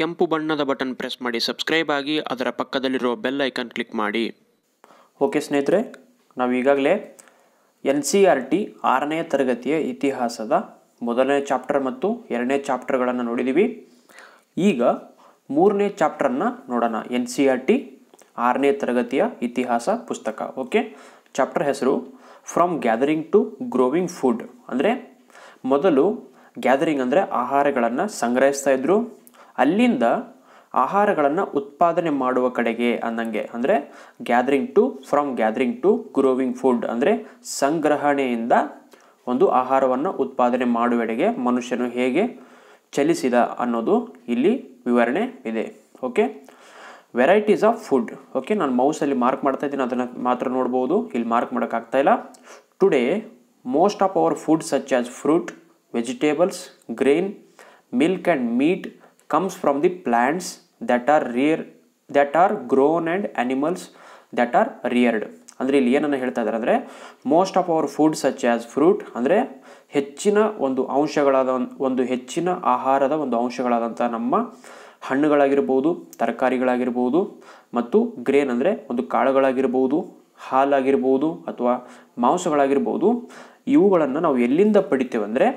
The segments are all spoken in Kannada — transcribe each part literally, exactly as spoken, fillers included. ಕೆಂಪು ಬಣ್ಣದ ಬಟನ್ ಪ್ರೆಸ್ ಮಾಡಿ ಸಬ್ಸ್ಕ್ರೈಬ್ ಆಗಿ ಅದರ ಪಕ್ಕದಲ್ಲಿರೋ ಬೆಲ್ ಐಕಾನ್ ಕ್ಲಿಕ್ ಮಾಡಿ. ಓಕೆ ಸ್ನೇಹಿತರೆ, ನಾವು ಈಗಾಗಲೇ ಎನ್ ಸಿ ಆರ್ ಟಿ ಆರನೇ ತರಗತಿಯ ಇತಿಹಾಸದ ಮೊದಲನೇ ಚಾಪ್ಟರ್ ಮತ್ತು ಎರಡನೇ ಚಾಪ್ಟರ್ಗಳನ್ನು ನೋಡಿದ್ದೀವಿ. ಈಗ ಮೂರನೇ ಚಾಪ್ಟರನ್ನು ನೋಡೋಣ. ಎನ್ ಸಿ ಆರ್ ಟಿ ಆರನೇ ತರಗತಿಯ ಇತಿಹಾಸ ಪುಸ್ತಕ. ಓಕೆ, ಚಾಪ್ಟರ್ ಹೆಸರು from gathering to growing food. ಅಂದರೆ ಮೊದಲು ಗ್ಯಾದರಿಂಗ್ ಅಂದರೆ ಆಹಾರಗಳನ್ನು ಸಂಗ್ರಹಿಸ್ತಾ ಇದ್ದರು, ಅಲ್ಲಿಂದ ಆಹಾರಗಳನ್ನು ಉತ್ಪಾದನೆ ಮಾಡುವ ಕಡೆಗೆ ಅನ್ನಂಗೆ. ಅಂದರೆ gathering to from gathering to growing food ಅಂದರೆ ಸಂಗ್ರಹಣೆಯಿಂದ ಒಂದು ಆಹಾರವನ್ನು ಉತ್ಪಾದನೆ ಮಾಡುವೆಡೆಗೆ ಮನುಷ್ಯನು ಹೇಗೆ ಚಲಿಸಿದ ಅನ್ನೋದು ಇಲ್ಲಿ ವಿವರಣೆ ಇದೆ. Okay, varieties of food. Okay, ನಾನು ಮೌಸಲ್ಲಿ ಮಾರ್ಕ್ ಮಾಡ್ತಾ ಇದ್ದೀನಿ, ಅದನ್ನು ಮಾತ್ರ ನೋಡ್ಬೋದು, ಇಲ್ಲಿ ಮಾರ್ಕ್ ಮಾಡೋಕ್ಕಾಗ್ತಾ ಇಲ್ಲ. Today most of our food such as fruit, vegetables, grain, milk and meat comes from the plants that are reared that are grown and animals that are reared. ಅಂದರೆ ಇಲ್ಲಿ ಏನನ್ನು ಹೇಳ್ತಾ ಇದ್ದಾರೆ ಅಂದರೆ most of our food such as fruit ಅಂದರೆ ಹೆಚ್ಚಿನ ಒಂದು ಅಂಶಗಳಾದ ಒಂದು ಹೆಚ್ಚಿನ ಆಹಾರದ ಒಂದು ಅಂಶಗಳಾದಂಥ ನಮ್ಮ ಹಣ್ಣುಗಳಾಗಿರ್ಬೋದು, ತರಕಾರಿಗಳಾಗಿರ್ಬೋದು, ಮತ್ತು ಗ್ರೇನ್ ಅಂದರೆ ಒಂದು ಕಾಳುಗಳಾಗಿರ್ಬೋದು, ಹಾಲಾಗಿರ್ಬೋದು, ಅಥವಾ ಮಾಂಸಗಳಾಗಿರ್ಬೋದು. ಇವುಗಳನ್ನು ನಾವು ಎಲ್ಲಿಂದ ಪಡಿತೇವೆ ಅಂದರೆ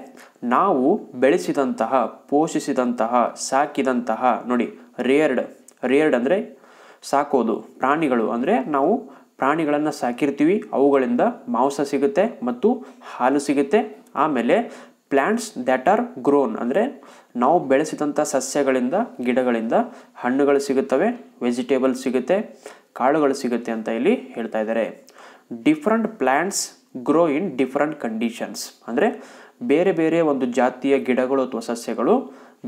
ನಾವು ಬೆಳೆಸಿದಂತಹ, ಪೋಷಿಸಿದಂತಹ, ಸಾಕಿದಂತಹ, ನೋಡಿ ರೇರ್ಡ್ ರೇರ್ಡ್ ಅಂದರೆ ಸಾಕೋದು ಪ್ರಾಣಿಗಳು, ಅಂದರೆ ನಾವು ಪ್ರಾಣಿಗಳನ್ನು ಸಾಕಿರ್ತೀವಿ, ಅವುಗಳಿಂದ ಮಾಂಸ ಸಿಗುತ್ತೆ ಮತ್ತು ಹಾಲು ಸಿಗುತ್ತೆ. ಆಮೇಲೆ ಪ್ಲ್ಯಾಂಟ್ಸ್ ದ್ಯಾಟ್ ಆರ್ ಗ್ರೋನ್ ಅಂದರೆ ನಾವು ಬೆಳೆಸಿದಂಥ ಸಸ್ಯಗಳಿಂದ, ಗಿಡಗಳಿಂದ ಹಣ್ಣುಗಳು ಸಿಗುತ್ತವೆ, ವೆಜಿಟೇಬಲ್ಸ್ ಸಿಗುತ್ತೆ, ಕಾಳುಗಳು ಸಿಗುತ್ತೆ ಅಂತ ಇಲ್ಲಿ ಹೇಳ್ತಾ ಇದ್ದಾರೆ. Different plants grow in different conditions ಅಂದರೆ ಬೇರೆ ಬೇರೆ ಒಂದು ಜಾತಿಯ ಗಿಡಗಳು ಅಥವಾ ಸಸ್ಯಗಳು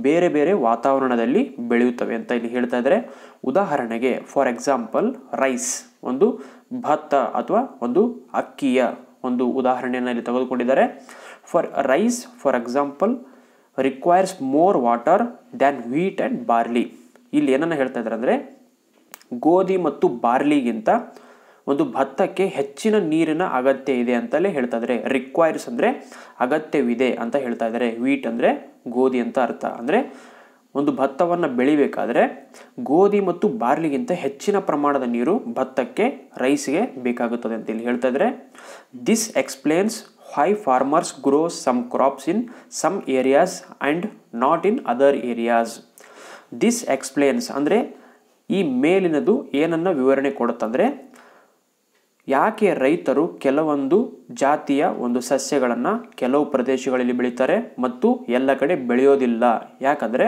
ಬೇರೆ ಬೇರೆ ವಾತಾವರಣದಲ್ಲಿ ಬೆಳೆಯುತ್ತವೆ ಅಂತ ಇಲ್ಲಿ ಹೇಳ್ತಾ ಇದ್ದಾರೆ. ಉದಾಹರಣೆಗೆ ಫಾರ್ ಎಕ್ಸಾಂಪಲ್ ರೈಸ್, ಒಂದು ಭತ್ತ ಅಥವಾ ಒಂದು ಅಕ್ಕಿಯ ಒಂದು ಉದಾಹರಣೆಯನ್ನು ಇಲ್ಲಿ ತೆಗೆದುಕೊಂಡಿದ್ದಾರೆ. For rice for example requires more water than wheat and barley. ಇಲ್ಲಿ ಏನನ್ನು ಹೇಳ್ತಾ ಇದ್ದಾರೆ ಅಂದರೆ ಗೋಧಿ ಮತ್ತು ಬಾರ್ಲಿಗಿಂತ ಒಂದು ಭತ್ತಕ್ಕೆ ಹೆಚ್ಚಿನ ನೀರಿನ ಅಗತ್ಯ ಇದೆ ಅಂತಲೇ ಹೇಳ್ತಾ ಇದ್ದಾರೆ. ರಿಕ್ವೈರ್ಸ್ ಅಂದರೆ ಅಗತ್ಯವಿದೆ ಅಂತ ಹೇಳ್ತಾ ಇದ್ದಾರೆ. ವೀಟ್ ಅಂದರೆ ಗೋಧಿ ಅಂತ ಅರ್ಥ. ಅಂದರೆ ಒಂದು ಭತ್ತವನ್ನು ಬೆಳಿಬೇಕಾದ್ರೆ ಗೋಧಿ ಮತ್ತು ಬಾರ್ಲಿಗಿಂತ ಹೆಚ್ಚಿನ ಪ್ರಮಾಣದ ನೀರು ಭತ್ತಕ್ಕೆ, ರೈಸ್ಗೆ ಬೇಕಾಗುತ್ತದೆ ಅಂತ ಇಲ್ಲಿ ಹೇಳ್ತಾ ಇದ್ದಾರೆ. This explains why farmers grow some crops in some areas and not in other areas. This explains ಅಂದರೆ ಈ ಮೇಲಿನದು ಏನನ್ನು ವಿವರಣೆ ಕೊಡುತ್ತಂದರೆ ಯಾಕೆ ರೈತರು ಕೆಲವೊಂದು ಜಾತಿಯ ಒಂದು ಸಸ್ಯಗಳನ್ನು ಕೆಲವು ಪ್ರದೇಶಗಳಲ್ಲಿ ಬೆಳೀತಾರೆ ಮತ್ತು ಎಲ್ಲ ಕಡೆ ಬೆಳೆಯೋದಿಲ್ಲ. ಯಾಕಂದರೆ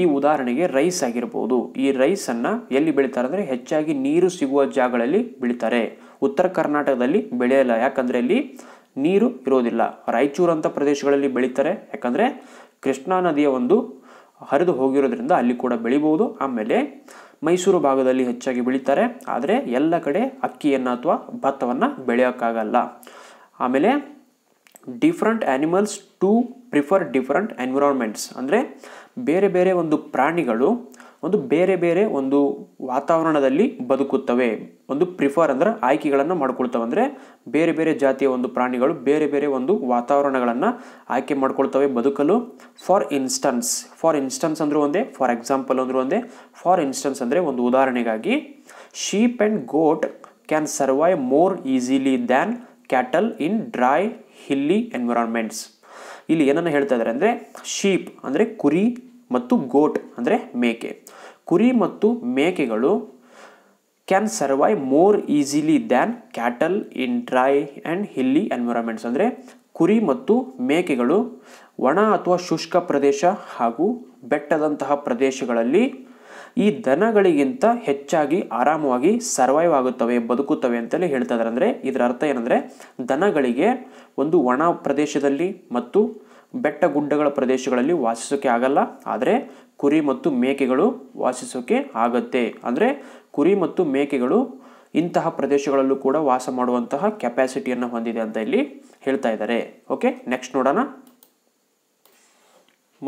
ಈ ಉದಾಹರಣೆಗೆ ರೈಸ್ ಆಗಿರ್ಬೋದು, ಈ ರೈಸನ್ನು ಎಲ್ಲಿ ಬೆಳೀತಾರೆ ಅಂದರೆ ಹೆಚ್ಚಾಗಿ ನೀರು ಸಿಗುವ ಜಾಗಗಳಲ್ಲಿ ಬೆಳೀತಾರೆ. ಉತ್ತರ ಕರ್ನಾಟಕದಲ್ಲಿ ಬೆಳೆಯಲ್ಲ, ಯಾಕಂದರೆ ಇಲ್ಲಿ ನೀರು ಇರೋದಿಲ್ಲ. ರಾಯಚೂರಂಥ ಪ್ರದೇಶಗಳಲ್ಲಿ ಬೆಳೀತಾರೆ, ಯಾಕಂದರೆ ಕೃಷ್ಣಾ ನದಿಯ ಒಂದು ಹರಿದು ಹೋಗಿರೋದ್ರಿಂದ ಅಲ್ಲಿ ಕೂಡ ಬೆಳಿಬೋದು. ಆಮೇಲೆ ಮೈಸೂರು ಭಾಗದಲ್ಲಿ ಹೆಚ್ಚಾಗಿ ಬೆಳೀತಾರೆ, ಆದರೆ ಎಲ್ಲ ಕಡೆ ಅಕ್ಕಿಯನ್ನು ಅಥವಾ ಭತ್ತವನ್ನು ಬೆಳೆಯೋಕ್ಕಾಗಲ್ಲ. ಆಮೇಲೆ different animals to prefer different environments ಅಂದರೆ ಬೇರೆ ಬೇರೆ ಒಂದು ಪ್ರಾಣಿಗಳು ಒಂದು ಬೇರೆ ಬೇರೆ ಒಂದು ವಾತಾವರಣದಲ್ಲಿ ಬದುಕುತ್ತವೆ. ಒಂದು ಪ್ರಿಫರ್ ಅಂದರೆ ಆಯ್ಕೆಗಳನ್ನು ಮಾಡ್ಕೊಳ್ತವೆ, ಅಂದರೆ ಬೇರೆ ಬೇರೆ ಜಾತಿಯ ಒಂದು ಪ್ರಾಣಿಗಳು ಬೇರೆ ಬೇರೆ ಒಂದು ವಾತಾವರಣಗಳನ್ನು ಆಯ್ಕೆ ಮಾಡ್ಕೊಳ್ತವೆ ಬದುಕಲು. ಫಾರ್ ಇನ್ಸ್ಟನ್ಸ್ ಫಾರ್ ಇನ್ಸ್ಟನ್ಸ್ ಅಂದರೆ ಒಂದೇ, ಫಾರ್ ಎಕ್ಸಾಂಪಲ್ ಅಂದರೆ ಒಂದೇ. ಫಾರ್ ಇನ್ಸ್ಟನ್ಸ್ ಅಂದರೆ ಒಂದು ಉದಾಹರಣೆಗಾಗಿ sheep and goat can survive more easily than cattle in dry hilly environments. ಇಲ್ಲಿ ಏನನ್ನು ಹೇಳ್ತಾ ಇದ್ದಾರೆ ಅಂದರೆ ಶೀಪ್ ಅಂದರೆ ಕುರಿ ಮತ್ತು ಗೋಟ್ ಅಂದರೆ ಮೇಕೆ. ಕುರಿ ಮತ್ತು ಮೇಕೆಗಳು can survive more easily than cattle in dry and hilly environments ಅಂದರೆ ಕುರಿ ಮತ್ತು ಮೇಕೆಗಳು ಒಣ ಅಥವಾ ಶುಷ್ಕ ಪ್ರದೇಶ ಹಾಗೂ ಬೆಟ್ಟದಂತಹ ಪ್ರದೇಶಗಳಲ್ಲಿ ಈ ದನಗಳಿಗಿಂತ ಹೆಚ್ಚಾಗಿ ಆರಾಮವಾಗಿ ಸರ್ವೈವ್ ಆಗುತ್ತವೆ, ಬದುಕುತ್ತವೆ ಅಂತಲೇ ಹೇಳ್ತಾ ಇದ್ದಾರೆ. ಅಂದರೆ ಇದರ ಅರ್ಥ ಏನಂದರೆ ದನಗಳಿಗೆ ಒಂದು ಒಣ ಪ್ರದೇಶದಲ್ಲಿ ಮತ್ತು ಬೆಟ್ಟ ಗುಡ್ಡಗಳ ಪ್ರದೇಶಗಳಲ್ಲಿ ವಾಸಿಸೋಕೆ ಆಗಲ್ಲ, ಆದರೆ ಕುರಿ ಮತ್ತು ಮೇಕೆಗಳು ವಾಸಿಸೋಕೆ ಆಗತ್ತೆ. ಅಂದರೆ ಕುರಿ ಮತ್ತು ಮೇಕೆಗಳು ಇಂತಹ ಪ್ರದೇಶಗಳಲ್ಲೂ ಕೂಡ ವಾಸ ಮಾಡುವಂತಹ ಕೆಪ್ಯಾಸಿಟಿಯನ್ನು ಹೊಂದಿದೆ ಅಂತ ಇಲ್ಲಿ ಹೇಳ್ತಾ ಇದ್ದಾರೆ. ಓಕೆ, ನೆಕ್ಸ್ಟ್ ನೋಡೋಣ.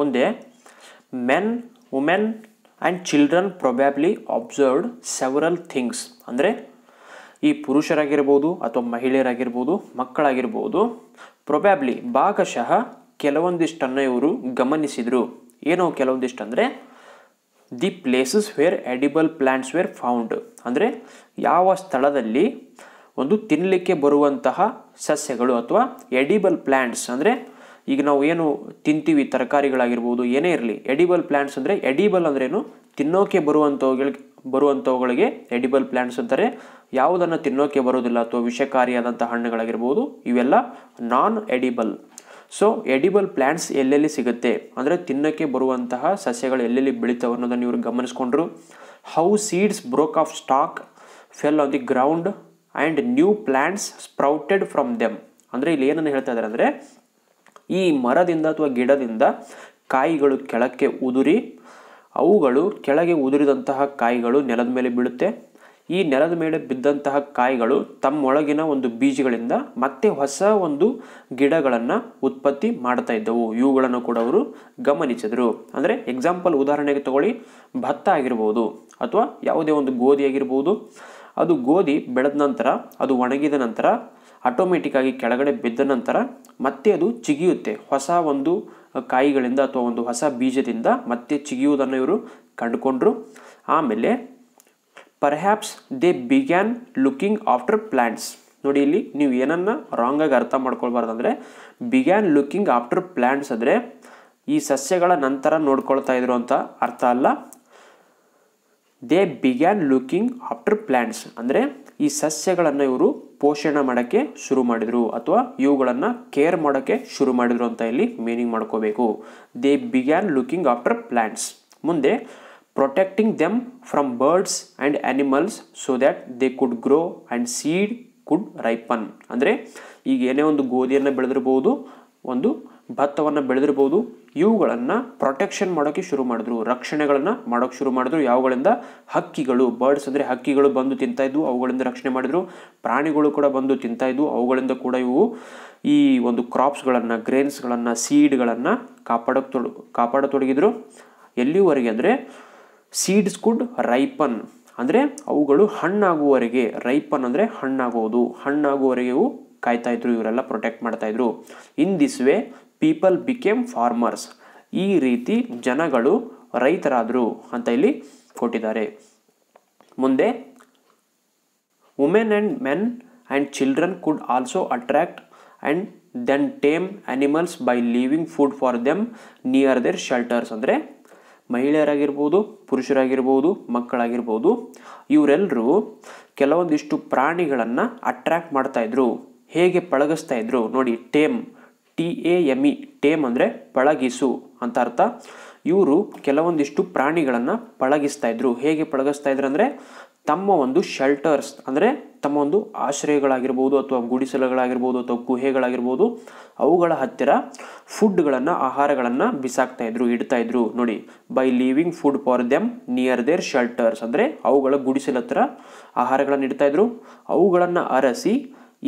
ಮುಂದೆ men, women and children probably observed several things ಅಂದರೆ ಈ ಪುರುಷರಾಗಿರ್ಬೋದು ಅಥವಾ ಮಹಿಳೆಯರಾಗಿರ್ಬೋದು, ಮಕ್ಕಳಾಗಿರ್ಬೋದು, ಪ್ರೊಬ್ಯಾಬ್ಲಿ ಭಾಗಶಃ ಕೆಲವೊಂದಿಷ್ಟನ್ನು ಇವರು ಗಮನಿಸಿದರು. ಏನೋ ಕೆಲವೊಂದಿಷ್ಟು ಅಂದರೆ the places where edible plants were found. ಅಂದ್ರೆ ಯಾವ ಸ್ಥಳದಲ್ಲಿ ಒಂದು ತಿನ್ನಲಿಕ್ಕೆ ಬರುವಂತಹ ಸಸ್ಯಗಳು ಅಥವಾ edible plants ಅಂದ್ರೆ ಈಗ ನಾವು ಏನು ತಿಂತೀವಿ ತರಕಾರಿಗಳಾಗಿರಬಹುದು ಏನೇ ಇರಲಿ edible plants ಅಂದ್ರೆ edible ಅಂದ್ರೆ ಏನು ತಿನ್ನೋಕೆ ಬರುವಂತವುಗಳಿಗೆ ಬರುವಂತವುಗಳಿಗೆ edible plants ಅಂತಾರೆ ಯಾವುದನ್ನ ತಿನ್ನೋಕೆ ಬರೋದಿಲ್ಲ ಅಥವಾ ವಿಷಕಾರಿಯಾದಂತ ಹಣ್ಣುಗಳಾಗಿರಬಹುದು ಇವೆಲ್ಲ non edible. So edible plants ಎಲ್ಲೆಲ್ಲಿ ಸಿಗುತ್ತೆ ಅಂದ್ರೆ ತಿನ್ನಕ್ಕೆ ಬರುವಂತಹ ಸಸ್ಯಗಳು ಎಲ್ಲೆಲ್ಲಿ ಬೆಳಿತಾವೆ ಅನ್ನೋದನ್ನ ಇವರು ಗಮನಿಸಿಕೊಂಡ್ರು. How seeds broke off stalk fell on the ground and new plants sprouted from them. ಅಂದ್ರೆ ಇಲ್ಲಿ ಏನನ್ನ ಹೇಳ್ತಾ ಇದ್ದಾರೆ ಅಂದ್ರೆ ಈ ಮರದಿಂದ ಅಥವಾ ಗಿಡದಿಂದ ಕಾಯಿಗಳು ಕೆಳಕ್ಕೆ ಉದುರಿ ಅವುಗಳು ಕೆಳಗೆ ಉದುರಿದಂತಹ ಕಾಯಿಗಳು ನೆಲದ ಮೇಲೆ ಬೀಳುತ್ತೆ. ಈ ನೆಲದ ಮೇಲೆ ಬಿದ್ದಂತಹ ಕಾಯಿಗಳು ತಮ್ಮೊಳಗಿನ ಒಂದು ಬೀಜಗಳಿಂದ ಮತ್ತೆ ಹೊಸ ಒಂದು ಗಿಡಗಳನ್ನು ಉತ್ಪತ್ತಿ ಮಾಡ್ತಾ ಇದ್ದವು. ಇವುಗಳನ್ನು ಕೂಡ ಅವರು ಗಮನಿಸಿದರು. ಅಂದ್ರೆ ಎಕ್ಸಾಂಪಲ್ ಉದಾಹರಣೆಗೆ ತಗೊಳ್ಳಿ ಭತ್ತ ಆಗಿರಬಹುದು ಅಥವಾ ಯಾವುದೇ ಒಂದು ಗೋಧಿ ಆಗಿರಬಹುದು. ಅದು ಗೋಧಿ ಬೆಳೆದ ನಂತರ ಅದು ಒಣಗಿದ ನಂತರ ಆಟೋಮ್ಯಾಟಿಕ್ ಆಗಿ ಕೆಳಗಡೆ ಬಿದ್ದ ನಂತರ ಮತ್ತೆ ಅದು ಚಿಗಿಯುತ್ತೆ. ಹೊಸ ಒಂದು ಕಾಯಿಗಳಿಂದ ಅಥವಾ ಒಂದು ಹೊಸ ಬೀಜದಿಂದ ಮತ್ತೆ ಚಿಗಿಯುವುದನ್ನು ಇವರು ಕಂಡುಕೊಂಡ್ರು. ಆಮೇಲೆ perhaps they began looking after plants. ನೋಡಿ ಇಲ್ಲಿ ನೀವು ಏನನ್ನ ರಾಂಗ್ ಆಗಿ ಅರ್ಥ ಮಾಡ್ಕೊಳ್ಳಬಾರದು. ಅಂದ್ರೆ began looking after plants ಅಂದ್ರೆ ಈ ಸಸ್ಯಗಳ ನಂತರ ನೋಡ್ಕೊಳ್ತಾ ಇದ್ರು ಅಂತ ಅರ್ಥ ಅಲ್ಲ. They began looking after plants ಅಂದ್ರೆ ಈ ಸಸ್ಯಗಳನ್ನು ಇವರು ಪೋಷಣೆ ಮಾಡೋಕ್ಕೆ ಶುರು ಮಾಡಿದ್ರು ಅಥವಾ ಇವುಗಳನ್ನು ಕೇರ್ ಮಾಡೋಕ್ಕೆ ಶುರು ಮಾಡಿದ್ರು ಅಂತ ಇಲ್ಲಿ ಮೀನಿಂಗ್ ಮಾಡ್ಕೋಬೇಕು. They began looking after plants. ಮುಂದೆ protecting them from birds and animals so that they could grow and seed could ripen. ಅಂದರೆ ಈಗ ಏನೇ ಒಂದು ಗೋಧಿಯನ್ನು ಬೆಳೆದಿರಬಹುದು ಒಂದು ಭತ್ತವನ್ನು ಬೆಳೆದಿರಬಹುದು ಇವುಗಳನ್ನು ಪ್ರೊಟೆಕ್ಷನ್ ಮಾಡೋಕ್ಕೆ ಶುರು ಮಾಡಿದ್ರು ರಕ್ಷಣೆಗಳನ್ನು ಮಾಡೋಕ್ಕೆ ಶುರು ಮಾಡಿದ್ರು. ಯಾವುಗಳಿಂದ? ಹಕ್ಕಿಗಳು, ಬರ್ಡ್ಸ್ ಅಂದರೆ ಹಕ್ಕಿಗಳು ಬಂದು ತಿಂತಾ ಇದ್ವು ಅವುಗಳಿಂದ ರಕ್ಷಣೆ ಮಾಡಿದ್ರು. ಪ್ರಾಣಿಗಳು ಕೂಡ ಬಂದು ತಿಂತಾ ಇದ್ವು ಅವುಗಳಿಂದ ಕೂಡ ಇವು ಈ ಒಂದು ಕ್ರಾಪ್ಸ್ಗಳನ್ನು ಗ್ರೇನ್ಸ್ಗಳನ್ನು ಸೀಡ್ಗಳನ್ನು ಕಾಪಾಡಕ್ಕೆ ತೊಡ ಕಾಪಾಡತೊಡಗಿದ್ರು. ಎಲ್ಲಿವರೆಗೆ ಅಂದರೆ ಸೀಡ್ಸ್ ಕುಡ್ ರೈಪನ್ ಅಂದರೆ ಅವುಗಳು ಹಣ್ಣಾಗುವವರೆಗೆ. ರೈಪನ್ ಅಂದರೆ ಹಣ್ಣಾಗುವುದು, ಹಣ್ಣಾಗುವವರೆಗೆ ಇವು ಕಾಯ್ತಾ ಇದ್ರು, ಇವರೆಲ್ಲ ಪ್ರೊಟೆಕ್ಟ್ ಮಾಡ್ತಾ ಇದ್ರು. In this way people became farmers. ಈ ರೀತಿ ಜನಗಳು ರೈತರಾದರು ಅಂತ ಇಲ್ಲಿ ಕೊಟ್ಟಿದ್ದಾರೆ. ಮುಂದೆ women and men and children could also attract and then tame animals by leaving food for them near their shelters. ಅಂದರೆ ಮಹಿಳೆಯರಾಗಿರ್ಬೋದು ಪುರುಷರಾಗಿರ್ಬೋದು ಮಕ್ಕಳಾಗಿರ್ಬೋದು ಇವರೆಲ್ಲರೂ ಕೆಲವೊಂದಿಷ್ಟು ಪ್ರಾಣಿಗಳನ್ನು ಅಟ್ರ್ಯಾಕ್ಟ್ ಮಾಡ್ತಾಯಿದ್ರು. ಹೇಗೆ ಪಳಗಿಸ್ತಾ ಇದ್ರು ನೋಡಿ, tame T A M E tame ಅಂದರೆ ಪಳಗಿಸು ಅಂತ ಅರ್ಥ. ಇವರು ಕೆಲವೊಂದಿಷ್ಟು ಪ್ರಾಣಿಗಳನ್ನು ಪಳಗಿಸ್ತಾ ಇದ್ರು. ಹೇಗೆ ಪಳಗಿಸ್ತಾ ಇದ್ರು ಅಂದರೆ ತಮ್ಮ ಒಂದು ಶೆಲ್ಟರ್ಸ್ ಅಂದರೆ ತಮ್ಮ ಒಂದು ಆಶ್ರಯಗಳಾಗಿರ್ಬೋದು ಅಥವಾ ಗುಡಿಸಲುಗಳಾಗಿರ್ಬೋದು ಅಥವಾ ಗುಹೆಗಳಾಗಿರ್ಬೋದು ಅವುಗಳ ಹತ್ತಿರ ಫುಡ್ಗಳನ್ನು ಆಹಾರಗಳನ್ನು ಬಿಸಾಕ್ತಾ ಇದ್ರು, ಇಡ್ತಾ ಇದ್ರು. ನೋಡಿ, by leaving food for them near their shelters ಅಂದರೆ ಅವುಗಳ ಗುಡಿಸಲ ಹತ್ರ ಆಹಾರಗಳನ್ನು ಇಡ್ತಾ ಇದ್ರು. ಅವುಗಳನ್ನು ಅರಸಿ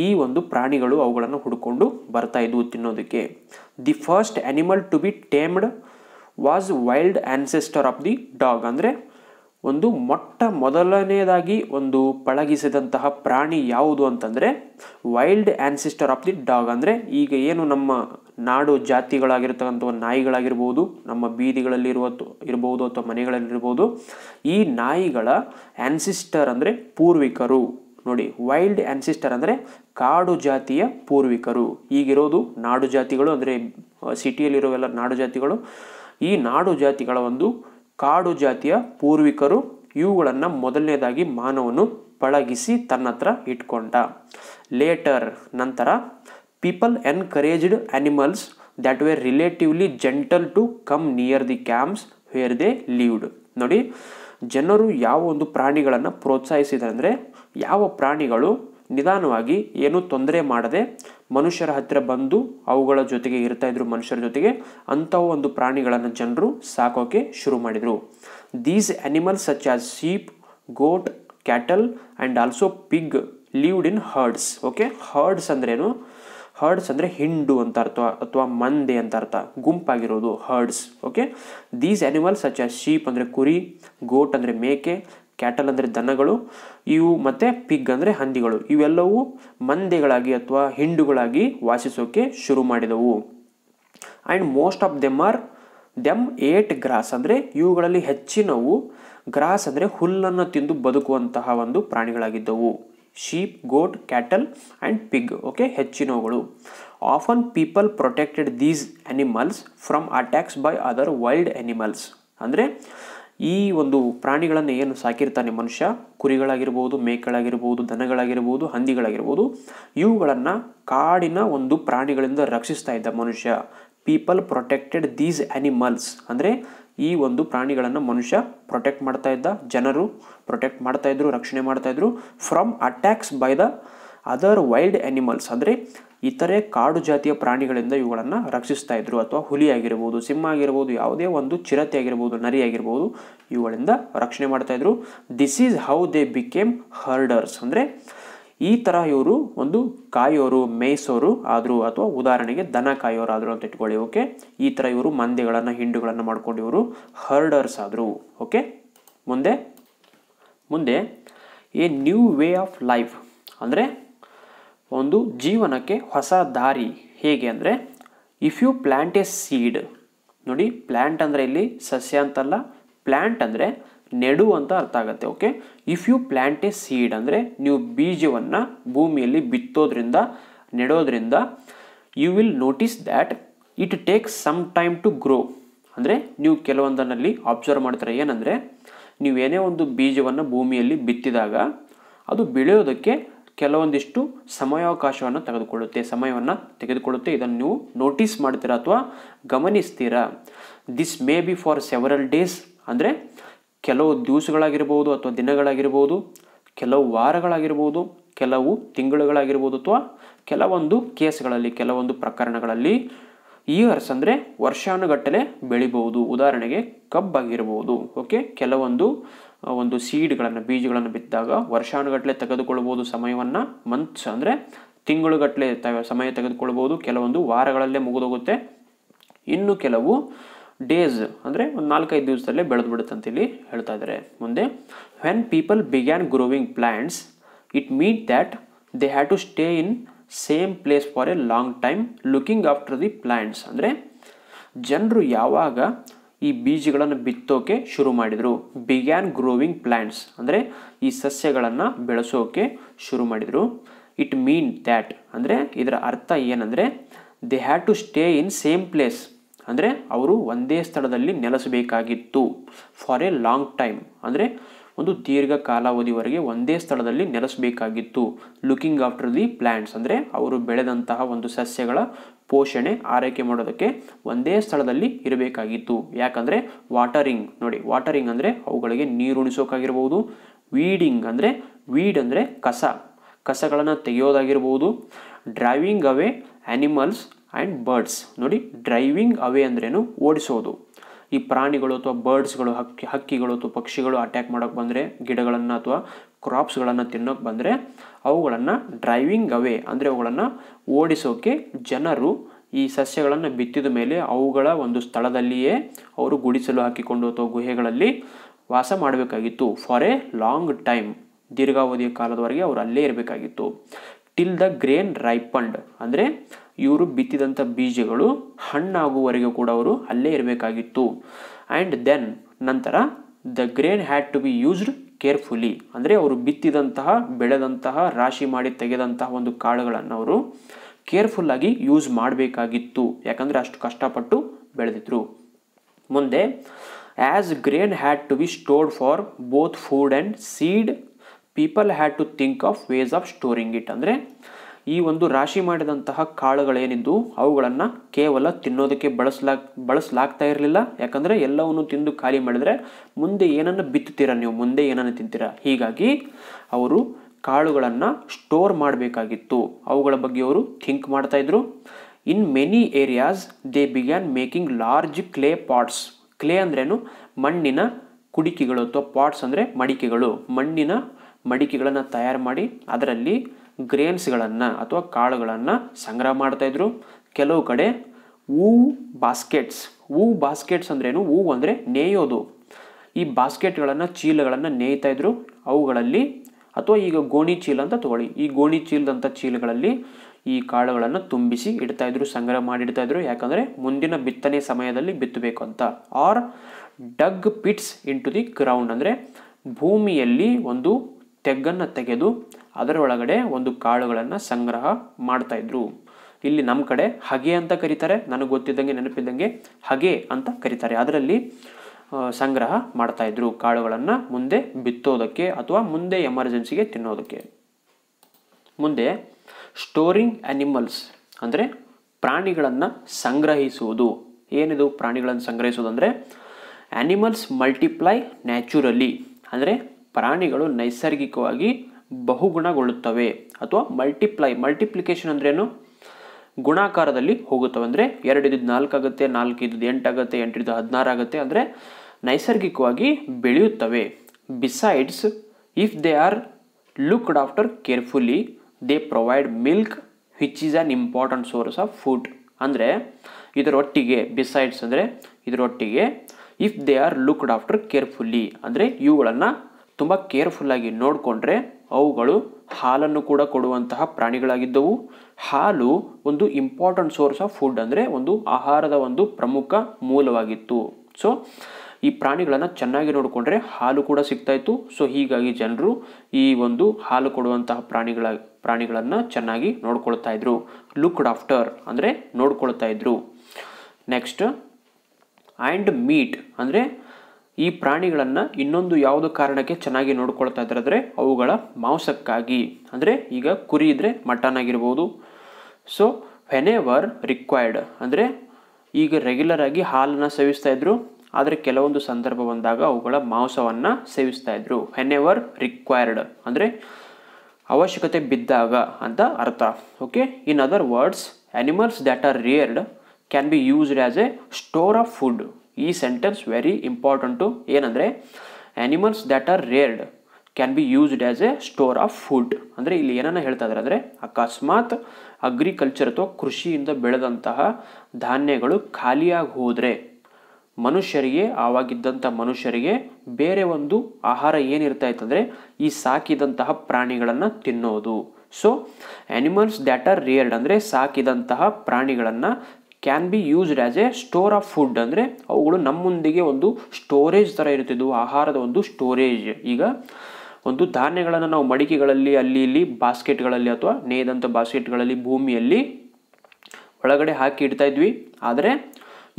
ಈ ಒಂದು ಪ್ರಾಣಿಗಳು ಅವುಗಳನ್ನು ಹುಡ್ಕೊಂಡು ಬರ್ತಾ ಇದ್ವು ತಿನ್ನೋದಕ್ಕೆ. The first animal to be tamed was wild ancestor of the dog. ಅಂದರೆ ಒಂದು ಮೊಟ್ಟ ಮೊದಲನೆಯದಾಗಿ ಒಂದು ಪಳಗಿಸಿದಂತಹ ಪ್ರಾಣಿ ಯಾವುದು ಅಂತಂದರೆ wild ancestor of the dog. ಅಂದರೆ ಈಗ ಏನು ನಮ್ಮ ನಾಡು ಜಾತಿಗಳಾಗಿರ್ತಕ್ಕಂಥ ನಾಯಿಗಳಾಗಿರ್ಬೋದು ನಮ್ಮ ಬೀದಿಗಳಲ್ಲಿ ಇರುವ ಇರ್ಬೋದು ಅಥವಾ ಮನೆಗಳಲ್ಲಿರ್ಬೋದು ಈ ನಾಯಿಗಳ ಆನ್ಸಿಸ್ಟರ್ ಅಂದರೆ ಪೂರ್ವಿಕರು. ನೋಡಿ, ವೈಲ್ಡ್ ಆನ್ಸಿಸ್ಟರ್ ಅಂದರೆ ಕಾಡು ಜಾತಿಯ ಪೂರ್ವಿಕರು. ಈಗಿರೋದು ನಾಡು ಜಾತಿಗಳು ಅಂದರೆ ಸಿಟಿಯಲ್ಲಿರೋವೆಲ್ಲ ನಾಡು ಜಾತಿಗಳು. ಈ ನಾಡು ಜಾತಿಗಳ ಒಂದು ಕಾಡು ಜಾತಿಯ ಪೂರ್ವಿಕರು. ಇವುಗಳನ್ನು ಮೊದಲನೇದಾಗಿ ಮಾನವನು ಪಳಗಿಸಿ ತನ್ನ ಹತ್ರ ಇಟ್ಕೊಂಡ. ಲೇಟರ್ ನಂತರ people encouraged animals that were relatively gentle to come near the camps where they lived. ನೋಡಿ, ಜನರು ಯಾವ ಒಂದು ಪ್ರಾಣಿಗಳನ್ನು ಪ್ರೋತ್ಸಾಹಿಸಿದಂದರೆ ಯಾವ ಪ್ರಾಣಿಗಳು ನಿಧಾನವಾಗಿ ಏನು ತೊಂದರೆ ಮಾಡದೆ ಮನುಷ್ಯರ ಹತ್ತಿರ ಬಂದು ಅವುಗಳ ಜೊತೆಗೆ ಇರ್ತಾ ಇದ್ರು ಮನುಷ್ಯರ ಜೊತೆಗೆ ಅಂಥ ಒಂದು ಪ್ರಾಣಿಗಳನ್ನು ಜನರು ಸಾಕೋಕೆ ಶುರು ಮಾಡಿದರು. These animals such as sheep goat cattle and also pig lived in herds. Okay, herds ಅಂದ್ರೇನು? ಹರ್ಡ್ಸ್ ಅಂದರೆ ಹಿಂಡು ಅಂತ ಅರ್ಥ ಅಥವಾ ಮಂದೆ ಅಂತ ಅರ್ಥ, ಗುಂಪಾಗಿರೋದು herds. Okay, these animals such as sheep ಅಂದರೆ ಕುರಿ, ಗೋಟ್ ಅಂದರೆ ಮೇಕೆ, ಕ್ಯಾಟಲ್ ಅಂದರೆ ದನಗಳು, ಇವು ಮತ್ತು ಪಿಗ್ ಅಂದರೆ ಹಂದಿಗಳು, ಇವೆಲ್ಲವೂ ಮಂದೆಗಳಾಗಿ ಅಥವಾ ಹಿಂಡುಗಳಾಗಿ ವಾಸಿಸೋಕೆ ಶುರು ಮಾಡಿದವು. And most of them are them ate grass ಅಂದ್ರೆ ಇವುಗಳಲ್ಲಿ ಹೆಚ್ಚಿನವು grass ಅಂದ್ರೆ ಹುಲ್ಲನ್ನು ತಿಂದು ಬದುಕುವಂತಹ ಒಂದು ಪ್ರಾಣಿಗಳಾಗಿದ್ದವು. Sheep, goat, cattle and pig, okay, ಹೆಚ್ಚಿನವುಗಳು. Often people protected these animals from attacks by other wild animals. ಅಂದ್ರೆ ಈ ಒಂದು ಪ್ರಾಣಿಗಳನ್ನು ಏನು ಸಾಕಿರ್ತಾನೆ ಮನುಷ್ಯ, ಕುರಿಗಳಾಗಿರಬಹುದು, ಮೇಕೆಗಳಾಗಿರಬಹುದು, ದನಗಳಾಗಿರಬಹುದು, ಹಂದಿಗಳಾಗಿರಬಹುದು, ಇವುಗಳನ್ನು ಕಾಡಿನ ಒಂದು ಪ್ರಾಣಿಗಳಿಂದ ರಕ್ಷಿಸ್ತಾ ಇದ್ದ ಮನುಷ್ಯ. People protected these animals ಅಂದ್ರೆ ಈ ಒಂದು ಪ್ರಾಣಿಗಳನ್ನು ಮನುಷ್ಯ ಪ್ರೊಟೆಕ್ಟ್ ಮಾಡ್ತಾ ಇದ್ದ, ಜನರು ಪ್ರೊಟೆಕ್ಟ್ ಮಾಡ್ತಾ ಇದ್ರು, ರಕ್ಷಣೆ ಮಾಡ್ತಾ ಇದ್ರು, from attacks by the other wild animals ಅಂದ್ರೆ ಇತರೆ ಕಾಡು ಜಾತಿಯ ಪ್ರಾಣಿಗಳಿಂದ ಇವುಗಳನ್ನು ರಕ್ಷಿಸ್ತಾ ಇದ್ರು. ಅಥವಾ ಹುಲಿ ಆಗಿರಬಹುದು, ಸಿಂಹ ಆಗಿರಬಹುದು, ಯಾವುದೇ ಒಂದು ಚಿರತೆ ಆಗಿರಬಹುದು, ನರಿ ಆಗಿರಬಹುದು, ಇವುಗಳಿಂದ ರಕ್ಷಣೆ ಮಾಡ್ತಾ ಇದ್ರು. This is how they became herders ಅಂದ್ರೆ ಈ ತರ ಇವರು ಒಂದು ಕಾಯೋರು, ಮೇಯಿಸೋರು ಆದ್ರು, ಅಥವಾ ಉದಾಹರಣೆಗೆ ದನ ಕಾಯೋರು ಆದ್ರು ಅಂತ ಇಟ್ಕೊಳ್ಳಿ. ಓಕೆ, ಈ ತರ ಇವರು ಮಂದೆಗಳನ್ನ, ಹಿಂಡುಗಳನ್ನು ಮಾಡ್ಕೊಂಡು ಇವರು ಹರ್ಡರ್ಸ್ ಆದ್ರು. ಓಕೆ, ಮುಂದೆ ಮುಂದೆ a new way of life ಅಂದ್ರೆ ಒಂದು ಜೀವನಕ್ಕೆ ಹೊಸ ದಾರಿ ಹೇಗೆ ಅಂದರೆ, if you plant a seed, ನೋಡಿ ಪ್ಲಾಂಟ್ ಅಂದರೆ ಇಲ್ಲಿ ಸಸ್ಯ ಅಂತಲ್ಲ, ಪ್ಲಾಂಟ್ ಅಂದರೆ ನೆಡು ಅಂತ ಅರ್ಥ ಆಗುತ್ತೆ. Okay, if you plant a seed ಅಂದರೆ ನೀವು ಬೀಜವನ್ನು ಭೂಮಿಯಲ್ಲಿ ಬಿತ್ತೋದ್ರಿಂದ, ನೆಡೋದ್ರಿಂದ, you will notice that it takes some time to grow. ಅಂದರೆ ನೀವು ಕೆಲವೊಂದರಲ್ಲಿ ಅಬ್ಸರ್ವ್ ಮಾಡ್ತಾರೆ, ಏನಂದರೆ ನೀವೇನೇ ಒಂದು ಬೀಜವನ್ನು ಭೂಮಿಯಲ್ಲಿ ಬಿತ್ತಿದಾಗ ಅದು ಬೆಳೆಯೋದಕ್ಕೆ ಕೆಲವೊಂದಿಷ್ಟು ಸಮಯಾವಕಾಶವನ್ನು ತೆಗೆದುಕೊಳ್ಳುತ್ತೆ, ಸಮಯವನ್ನು ತೆಗೆದುಕೊಳ್ಳುತ್ತೆ. ಇದನ್ನು ನೀವು ನೋಟಿಸ್ ಮಾಡ್ತೀರಾ ಅಥವಾ ಗಮನಿಸ್ತೀರಾ. This may be for several days ಅಂದರೆ ಕೆಲವು ದಿವಸಗಳಾಗಿರ್ಬೋದು, ಅಥವಾ ದಿನಗಳಾಗಿರ್ಬೋದು, ಕೆಲವು ವಾರಗಳಾಗಿರ್ಬೋದು, ಕೆಲವು ತಿಂಗಳುಗಳಾಗಿರ್ಬೋದು, ಅಥವಾ ಕೆಲವೊಂದು ಕೇಸ್ಗಳಲ್ಲಿ, ಕೆಲವೊಂದು ಪ್ರಕರಣಗಳಲ್ಲಿ ಇಯರ್ಸ್ ಅಂದರೆ ವರ್ಷಾನುಗಟ್ಟಲೆ ಬೆಳಿಬೋದು. ಉದಾಹರಣೆಗೆ ಕಬ್ಬಾಗಿರ್ಬೋದು. ಓಕೆ, ಕೆಲವೊಂದು ಒಂದು ಸೀಡ್ಗಳನ್ನು, ಬೀಜಗಳನ್ನು ಬಿತ್ತಿದಾಗ ವರ್ಷಾನುಗಟ್ಟಲೆ ತೆಗೆದುಕೊಳ್ಬೋದು ಸಮಯವನ್ನು. ಮಂತ್ಸ್ ಅಂದರೆ ತಿಂಗಳುಗಟ್ಟಲೆ ಸಮಯ ತೆಗೆದುಕೊಳ್ಬೋದು. ಕೆಲವೊಂದು ವಾರಗಳಲ್ಲೇ ಮುಗಿದೋಗುತ್ತೆ. ಇನ್ನು ಕೆಲವು ಡೇಸ್ ಅಂದರೆ ಒಂದು ನಾಲ್ಕೈದು ದಿವಸದಲ್ಲೇ ಬೆಳೆದು ಬಿಡುತ್ತಂತೇಳಿ ಹೇಳ್ತಾ ಇದ್ದಾರೆ. ಮುಂದೆ when people began growing plants it mean that they have to stay in same place for a long time looking after the plants ಅಂದರೆ ಜನರು ಯಾವಾಗ ಈ ಬೀಜಗಳನ್ನು ಬಿತ್ತೋಕೆ ಶುರು ಮಾಡಿದರು, ಬಿಗ್ಯಾನ್ ಗ್ರೋವಿಂಗ್ ಪ್ಲ್ಯಾಂಟ್ಸ್ ಅಂದರೆ ಈ ಸಸ್ಯಗಳನ್ನು ಬೆಳೆಸೋಕೆ ಶುರು ಮಾಡಿದರು. ಇಟ್ ಮೀನ್ ದ್ಯಾಟ್ ಅಂದರೆ ಇದರ ಅರ್ಥ ಏನಂದರೆ they have to stay in same place ಅಂದರೆ ಅವರು ಒಂದೇ ಸ್ಥಳದಲ್ಲಿ ನೆಲೆಸಬೇಕಾಗಿತ್ತು. ಫಾರ್ ಎ ಲಾಂಗ್ ಟೈಮ್ ಅಂದರೆ ಒಂದು ದೀರ್ಘ ಕಾಲಾವಧಿವರೆಗೆ ಒಂದೇ ಸ್ಥಳದಲ್ಲಿ ನೆಲೆಸಬೇಕಾಗಿತ್ತು. ಲುಕಿಂಗ್ ಆಫ್ಟರ್ ದಿ ಪ್ಲ್ಯಾಂಟ್ಸ್ ಅಂದರೆ ಅವರು ಬೆಳೆದಂತಹ ಒಂದು ಸಸ್ಯಗಳ ಪೋಷಣೆ, ಆರೈಕೆ ಮಾಡೋದಕ್ಕೆ ಒಂದೇ ಸ್ಥಳದಲ್ಲಿ ಇರಬೇಕಾಗಿತ್ತು. ಯಾಕಂದರೆ ವಾಟರಿಂಗ್, ನೋಡಿ ವಾಟರಿಂಗ್ ಅಂದರೆ ಅವುಗಳಿಗೆ ನೀರುಣಿಸೋಕ್ಕಾಗಿರ್ಬೋದು, ವೀಡಿಂಗ್ ಅಂದರೆ ವೀಡ್ ಅಂದರೆ ಕಸ, ಕಸಗಳನ್ನು ತೆಗೆಯೋದಾಗಿರ್ಬೋದು, driving away animals and birds, ನೋಡಿ ಡ್ರೈವಿಂಗ್ ಅವೇ ಅಂದ್ರೇನು, ಓಡಿಸೋದು. ಈ ಪ್ರಾಣಿಗಳು ಅಥವಾ ಬರ್ಡ್ಸ್ಗಳು, ಹಕ್ಕಿ ಹಕ್ಕಿಗಳು ಅಥವಾ ಪಕ್ಷಿಗಳು ಅಟ್ಯಾಕ್ ಮಾಡೋಕ್ಕೆ ಬಂದರೆ, ಗಿಡಗಳನ್ನು ಅಥವಾ ಕ್ರಾಪ್ಸ್ಗಳನ್ನು ತಿನ್ನೋಕ್ಕೆ ಬಂದರೆ ಅವುಗಳನ್ನು ಡ್ರೈವಿಂಗ್ ಅವೇ ಅಂದರೆ ಅವುಗಳನ್ನು ಓಡಿಸೋಕೆ ಜನರು ಈ ಸಸ್ಯಗಳನ್ನು ಬಿತ್ತಿದ ಮೇಲೆ ಅವುಗಳ ಒಂದು ಸ್ಥಳದಲ್ಲಿಯೇ ಅವರು ಗುಡಿಸಲು ಹಾಕಿಕೊಂಡು ಅಥವಾ ಗುಹೆಗಳಲ್ಲಿ ವಾಸ ಮಾಡಬೇಕಾಗಿತ್ತು. ಫಾರ್ ಎ ಲಾಂಗ್ ಟೈಮ್ ದೀರ್ಘಾವಧಿಯ ಕಾಲದವರೆಗೆ ಅವರು ಅಲ್ಲೇ ಇರಬೇಕಾಗಿತ್ತು. ಟಿಲ್ ದ ಗ್ರೇನ್ ರೈಪಂಡ್ ಅಂದರೆ ಇವರು ಬಿತ್ತಿದಂಥ ಬೀಜಗಳು ಹಣ್ಣಾಗುವವರೆಗೂ ಕೂಡ ಅವರು ಅಲ್ಲೇ ಇರಬೇಕಾಗಿತ್ತು. ಆ್ಯಂಡ್ ದೆನ್ ನಂತರ the grain had to be used carefully ಅಂದರೆ ಅವರು ಬಿತ್ತಿದಂತಹ, ಬೆಳೆದಂತಹ, ರಾಶಿ ಮಾಡಿ ತೆಗೆದಂತಹ ಒಂದು ಕಾಳುಗಳನ್ನು ಅವರು ಕೇರ್ಫುಲ್ಲಾಗಿ ಯೂಸ್ ಮಾಡಬೇಕಾಗಿತ್ತು. ಯಾಕಂದರೆ ಅಷ್ಟು ಕಷ್ಟಪಟ್ಟು ಬೆಳೆದಿದ್ರು. ಮುಂದೆ as grain had to be stored for both food and seed people had to think of ways of storing it ಅಂದರೆ ಈ ಒಂದು ರಾಶಿ ಮಾಡಿದಂತಹ ಕಾಳುಗಳೇನಿದ್ದು ಅವುಗಳನ್ನು ಕೇವಲ ತಿನ್ನೋದಕ್ಕೆ ಬಳಸಲಾ ಬಳಸಲಾಗ್ತಾ ಇರಲಿಲ್ಲ. ಯಾಕಂದರೆ ಎಲ್ಲವನ್ನು ತಿಂದು ಖಾಲಿ ಮಾಡಿದರೆ ಮುಂದೆ ಏನನ್ನು ಬಿತ್ತುತ್ತೀರಾ, ನೀವು ಮುಂದೆ ಏನನ್ನು ತಿಂತೀರಾ. ಹೀಗಾಗಿ ಅವರು ಕಾಳುಗಳನ್ನು ಸ್ಟೋರ್ ಮಾಡಬೇಕಾಗಿತ್ತು. ಅವುಗಳ ಬಗ್ಗೆ ಅವರು ಥಿಂಕ್ ಮಾಡ್ತಾಯಿದ್ರು. In many areas they began making large clay pots. Clay ಅಂದ್ರೇನು, ಮಣ್ಣಿನ ಕುಡಿಕೆಗಳು ಅಥವಾ ಪಾಟ್ಸ್ ಅಂದರೆ ಮಡಿಕೆಗಳು. ಮಣ್ಣಿನ ಮಡಿಕೆಗಳನ್ನು ತಯಾರು ಮಾಡಿ ಅದರಲ್ಲಿ ಗ್ರೇನ್ಸ್ಗಳನ್ನು ಅಥವಾ ಕಾಳುಗಳನ್ನು ಸಂಗ್ರಹ ಮಾಡ್ತಾಯಿದ್ರು. ಕೆಲವು ಕಡೆ ಹೂ ಬಾಸ್ಕೆಟ್ಸ್, ಹೂ ಬಾಸ್ಕೆಟ್ಸ್ ಅಂದ್ರೇನು, ಹೂ ಅಂದರೆ ನೇಯೋದು. ಈ ಬಾಸ್ಕೆಟ್ಗಳನ್ನು, ಚೀಲಗಳನ್ನು ನೇಯ್ತಾಯಿದ್ರು. ಅವುಗಳಲ್ಲಿ ಅಥವಾ ಈಗ ಗೋಣಿ ಚೀಲ ಅಂತ ತೊಗೊಳ್ಳಿ, ಈ ಗೋಣಿ ಚೀಲದಂಥ ಚೀಲಗಳಲ್ಲಿ ಈ ಕಾಳುಗಳನ್ನು ತುಂಬಿಸಿ ಇಡ್ತಾ ಇದ್ರು ಸಂಗ್ರಹ ಮಾಡಿ ಇಡ್ತಾ ಇದ್ರು ಯಾಕಂದ್ರೆ ಮುಂದಿನ ಬಿತ್ತನೆ ಸಮಯದಲ್ಲಿ ಬಿತ್ತಬೇಕು ಅಂತ R dug pits into the ground ಅಂದ್ರೆ ಭೂಮಿಯಲ್ಲಿ ಒಂದು ತೆಗ್ಗನ್ನ ತೆಗೆದು ಅದರೊಳಗಡೆ ಒಂದು ಕಾಳುಗಳನ್ನು ಸಂಗ್ರಹ ಮಾಡ್ತಾ ಇದ್ರು ಇಲ್ಲಿ ನಮ್ಮ ಕಡೆ ಹಗೆ ಅಂತ ಕರೀತಾರೆ ನನಗೆ ಗೊತ್ತಿದ್ದಂಗೆ ನೆನಪಿದ್ದಂಗೆ ಹಗೆ ಅಂತ ಕರೀತಾರೆ ಅದರಲ್ಲಿ ಸಂಗ್ರಹ ಮಾಡ್ತಾ ಇದ್ರು ಕಾಳುಗಳನ್ನು ಮುಂದೆ ಬಿತ್ತೋದಕ್ಕೆ ಅಥವಾ ಮುಂದೆ ಎಮರ್ಜೆನ್ಸಿಗೆ ತಿನ್ನೋದಕ್ಕೆ ಮುಂದೆ ಸ್ಟೋರಿಂಗ್ ಅನಿಮಲ್ಸ್ ಅಂದ್ರೆ ಪ್ರಾಣಿಗಳನ್ನು ಸಂಗ್ರಹಿಸುವುದು ಏನಿದು ಪ್ರಾಣಿಗಳನ್ನು ಸಂಗ್ರಹಿಸುವುದು ಅಂದ್ರೆ ಅನಿಮಲ್ಸ್ ಮಲ್ಟಿಪ್ಲೈ ನ್ಯಾಚುರಲಿ ಅಂದ್ರೆ ಪ್ರಾಣಿಗಳು ನೈಸರ್ಗಿಕವಾಗಿ ಬಹುಗುಣಗೊಳ್ಳುತ್ತವೆ ಅಥವಾ ಮಲ್ಟಿಪ್ಲೈ ಮಲ್ಟಿಪ್ಲಿಕೇಶನ್ ಅಂದ್ರೆ ಏನು ಗುಣಾಕಾರದಲ್ಲಿ ಹೋಗುತ್ತವೆ ಅಂದ್ರೆ ಎರಡು ಇದ್ದು ನಾಲ್ಕು ಆಗುತ್ತೆ ನಾಲ್ಕು ಇದ್ದು ಎಂಟು ಆಗುತ್ತೆ ಎಂಟು ಇದ್ದು ಹದಿನಾರು ಆಗುತ್ತೆ ಅಂದ್ರೆ ನೈಸರ್ಗಿಕವಾಗಿ ಬೆಳೆಯುತ್ತವೆ besides if they are looked after carefully they provide milk which is an important source of food ಅಂದರೆ ಇದರೊಟ್ಟಿಗೆ ಬಿಸೈಡ್ಸ್ ಅಂದರೆ ಇದರೊಟ್ಟಿಗೆ if they are looked after carefully ಅಂದರೆ ಇವುಗಳನ್ನು ತುಂಬ ಕೇರ್ಫುಲ್ಲಾಗಿ ನೋಡಿಕೊಂಡ್ರೆ ಅವುಗಳು ಹಾಲನ್ನು ಕೂಡ ಕೊಡುವಂತಹ ಪ್ರಾಣಿಗಳಾಗಿದ್ದವು ಹಾಲು ಒಂದು ಇಂಪಾರ್ಟೆಂಟ್ ಸೋರ್ಸ್ ಆಫ್ ಫುಡ್ ಅಂದರೆ ಒಂದು ಆಹಾರದ ಒಂದು ಪ್ರಮುಖ ಮೂಲವಾಗಿತ್ತು ಸೊ ಈ ಪ್ರಾಣಿಗಳನ್ನು ಚೆನ್ನಾಗಿ ನೋಡಿಕೊಂಡ್ರೆ ಹಾಲು ಕೂಡ ಸಿಗ್ತಾ ಇತ್ತು ಸೊ ಹೀಗಾಗಿ ಜನರು ಈ ಒಂದು ಹಾಲು ಕೊಡುವಂತಹ ಪ್ರಾಣಿಗಳ ಪ್ರಾಣಿಗಳನ್ನು ಚೆನ್ನಾಗಿ ನೋಡ್ಕೊಳ್ತಾ ಇದ್ರು ಲುಕ್ಡ್ ಆಫ್ಟರ್ ಅಂದರೆ ನೋಡ್ಕೊಳ್ತಾ ಇದ್ರು ನೆಕ್ಸ್ಟ್ ಆ್ಯಂಡ್ ಮೀಟ್ ಅಂದರೆ ಈ ಪ್ರಾಣಿಗಳನ್ನು ಇನ್ನೊಂದು ಯಾವುದೋ ಕಾರಣಕ್ಕೆ ಚೆನ್ನಾಗಿ ನೋಡ್ಕೊಳ್ತಾ ಇದ್ದಾರೆ ಅಂದರೆ ಅವುಗಳ ಮಾಂಸಕ್ಕಾಗಿ ಅಂದರೆ ಈಗ ಕುರಿ ಇದ್ದರೆ ಮಟನ್ ಆಗಿರ್ಬೋದು ಸೊ ವೆನೆವರ್ ರಿಕ್ವೈರ್ಡ್ ಅಂದರೆ ಈಗ ರೆಗ್ಯುಲರ್ ಆಗಿ ಹಾಲನ್ನು ಸೇವಿಸ್ತಾ ಇದ್ರು ಆದರೆ ಕೆಲವೊಂದು ಸಂದರ್ಭ ಬಂದಾಗ ಅವುಗಳ ಮಾಂಸವನ್ನು ಸೇವಿಸ್ತಾ ಇದ್ರು ವೆನೆವರ್ ರಿಕ್ವೈರ್ಡ್ ಅಂದರೆ ಅವಶ್ಯಕತೆ ಬಿದ್ದಾಗ ಅಂತ ಅರ್ಥ okay in other words animals that are reared can be used as a store of food ಈ ಸೆಂಟೆನ್ಸ್ ವೆರಿ ಇಂಪಾರ್ಟೆಂಟು ಏನಂದರೆ animals that are reared can be used as a store of food ಅಂದರೆ ಇಲ್ಲಿ ಏನನ್ನ ಹೇಳ್ತಾ ಇದ್ದಾರೆ ಅಂದರೆ ಅಕಸ್ಮಾತ್ ಅಗ್ರಿಕಲ್ಚರ್ ಅಥವಾ ಕೃಷಿಯಿಂದ ಬೆಳೆದಂತಹ ಧಾನ್ಯಗಳು ಖಾಲಿಯಾಗಿ ಹೋದರೆ ಮನುಷ್ಯರಿಗೆ ಆವಾಗಿದ್ದಂಥ ಮನುಷ್ಯರಿಗೆ ಬೇರೆ ಒಂದು ಆಹಾರ ಏನಿರ್ತಾ ಇತ್ತಂದರೆ ಈ ಸಾಕಿದಂತಹ ಪ್ರಾಣಿಗಳನ್ನು ತಿನ್ನೋದು so animals that are reared ಅಂದರೆ ಸಾಕಿದಂತಹ ಪ್ರಾಣಿಗಳನ್ನು can be used as a store of food ಅಂದರೆ ಅವುಗಳು ನಮ್ಮೊಂದಿಗೆ ಒಂದು ಸ್ಟೋರೇಜ್ ಥರ ಇರುತ್ತಿದ್ದವು ಆಹಾರದ ಒಂದು ಸ್ಟೋರೇಜ್ ಈಗ ಒಂದು ಧಾನ್ಯಗಳನ್ನು ನಾವು ಮಡಿಕೆಗಳಲ್ಲಿ ಅಲ್ಲಿ ಇಲ್ಲಿ ಬಾಸ್ಕೆಟ್ಗಳಲ್ಲಿ ಅಥವಾ ನೇಯ್ದಂಥ ಬಾಸ್ಕೆಟ್ಗಳಲ್ಲಿ ಭೂಮಿಯಲ್ಲಿ ಒಳಗಡೆ ಹಾಕಿ ಇಡ್ತಾ ಇದ್ವಿ ಆದರೆ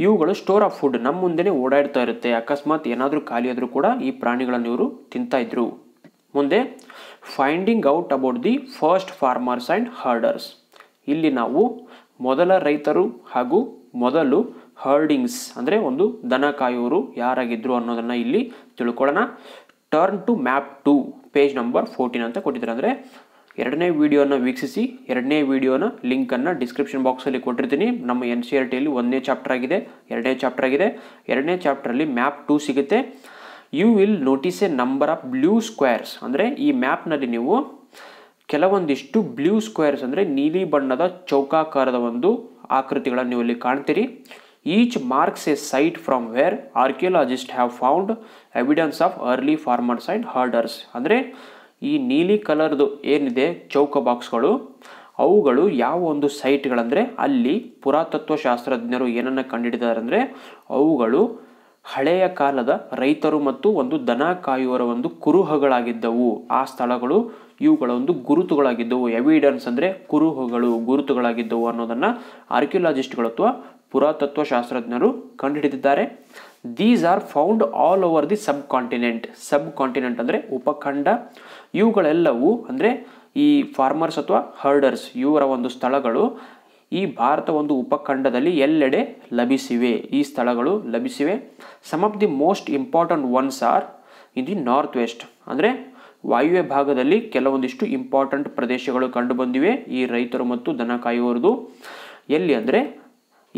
ಇವುಗಳು ಸ್ಟೋರ್ ಆಫ್ ಫುಡ್ ನಮ್ಮ ಮುಂದೆನೇ ಓಡಾಡ್ತಾ ಇರುತ್ತೆ ಅಕಸ್ಮಾತ್ ಏನಾದರೂ ಖಾಲಿ ಆದರೂ ಕೂಡ ಈ ಪ್ರಾಣಿಗಳನ್ನು ಇವರು ತಿಂತಾ ಇದ್ರು ಮುಂದೆ finding out about the first farmers and herders ಇಲ್ಲಿ ನಾವು ಮೊದಲ ರೈತರು ಹಾಗೂ ಮೊದಲು ಹರ್ಡಿಂಗ್ಸ್ ಅಂದರೆ ಒಂದು ದನ ಕಾಯೋರು ಯಾರಾಗಿದ್ದರು ಅನ್ನೋದನ್ನು ಇಲ್ಲಿ ತಿಳ್ಕೊಳ್ಳೋಣ turn to map two page number fourteen ಅಂತ ಕೊಟ್ಟಿದ್ದಾರೆ ಅಂದರೆ ಎರಡನೇ ವಿಡಿಯೋನ ವೀಕ್ಷಿಸಿ ಎರಡನೇ ವಿಡಿಯೋನ ಲಿಂಕನ್ನು ಡಿಸ್ಕ್ರಿಪ್ಷನ್ ಬಾಕ್ಸಲ್ಲಿ ಕೊಟ್ಟಿರ್ತೀನಿ ನಮ್ಮ ಎನ್ ಸಿ ಆರ್ ಟಿಯಲ್ಲಿ ಒಂದನೇ ಚಾಪ್ಟರ್ ಆಗಿದೆ ಎರಡನೇ ಚಾಪ್ಟರ್ ಆಗಿದೆ ಎರಡನೇ ಚಾಪ್ಟರಲ್ಲಿ ಮ್ಯಾಪ್ ಟು ಸಿಗುತ್ತೆ you will notice a number of blue squares ಅಂದರೆ ಈ ಮ್ಯಾಪ್ನಲ್ಲಿ ನೀವು ಕೆಲವೊಂದಿಷ್ಟು ಬ್ಲೂ ಸ್ಕ್ವೇರ್ಸ್ ಅಂದರೆ ನೀಲಿ ಬಣ್ಣದ ಚೌಕಾಕಾರದ ಒಂದು ಆಕೃತಿಗಳನ್ನು ನೀವು ಇಲ್ಲಿ ಕಾಣ್ತೀರಿ each marks a site from where archaeologist have found evidence of early farmers and herders ಅಂದರೆ ಈ ನೀಲಿ ಕಲರ್ದು ಏನಿದೆ ಚೌಕ ಬಾಕ್ಸ್ಗಳು ಅವುಗಳು ಯಾವ ಒಂದು ಸೈಟ್ಗಳಂದರೆ ಅಲ್ಲಿ ಪುರಾತತ್ವಶಾಸ್ತ್ರಜ್ಞರು ಏನನ್ನು ಕಂಡುಹಿಡಿದಾರೆ ಅಂದರೆ ಅವುಗಳು ಹಳೆಯ ಕಾಲದ ರೈತರು ಮತ್ತು ಒಂದು ದನ ಕಾಯುವರ ಒಂದು ಕುರುಹಗಳಾಗಿದ್ದವು ಆ ಸ್ಥಳಗಳು ಇವುಗಳ ಒಂದು ಗುರುತುಗಳಾಗಿದ್ದವು ಎವಿಡೆನ್ಸ್ ಅಂದರೆ ಕುರುಹುಗಳು ಗುರುತುಗಳಾಗಿದ್ದವು ಅನ್ನೋದನ್ನು ಆರ್ಕಿಯೋಲಾಜಿಸ್ಟ್ಗಳು ಅಥವಾ ಪುರಾತತ್ವಶಾಸ್ತ್ರಜ್ಞರು ಕಂಡುಹಿಡಿದಿದ್ದಾರೆ these are found all over the subcontinent subcontinent ಅಂದರೆ ಉಪಖಂಡ ಇವುಗಳೆಲ್ಲವೂ ಅಂದರೆ ಈ ಫಾರ್ಮರ್ಸ್ ಅಥವಾ ಹರ್ಡರ್ಸ್ ಇವರ ಒಂದು ಸ್ಥಳಗಳು ಈ ಭಾರತ ಒಂದು ಉಪಖಂಡದಲ್ಲಿ ಎಲ್ಲೆಡೆ ಲಭಿಸಿವೆ ಈ ಸ್ಥಳಗಳು ಲಭಿಸಿವೆ some of the most important ones are in the north west ಅಂದರೆ ವಾಯುವ್ಯ ಭಾಗದಲ್ಲಿ ಕೆಲವೊಂದಿಷ್ಟು ಇಂಪಾರ್ಟೆಂಟ್ ಪ್ರದೇಶಗಳು ಕಂಡುಬಂದಿವೆ ಈ ರೈತರು ಮತ್ತು ದನ ಕಾಯುವರದು ಎಲ್ಲಿ ಅಂದರೆ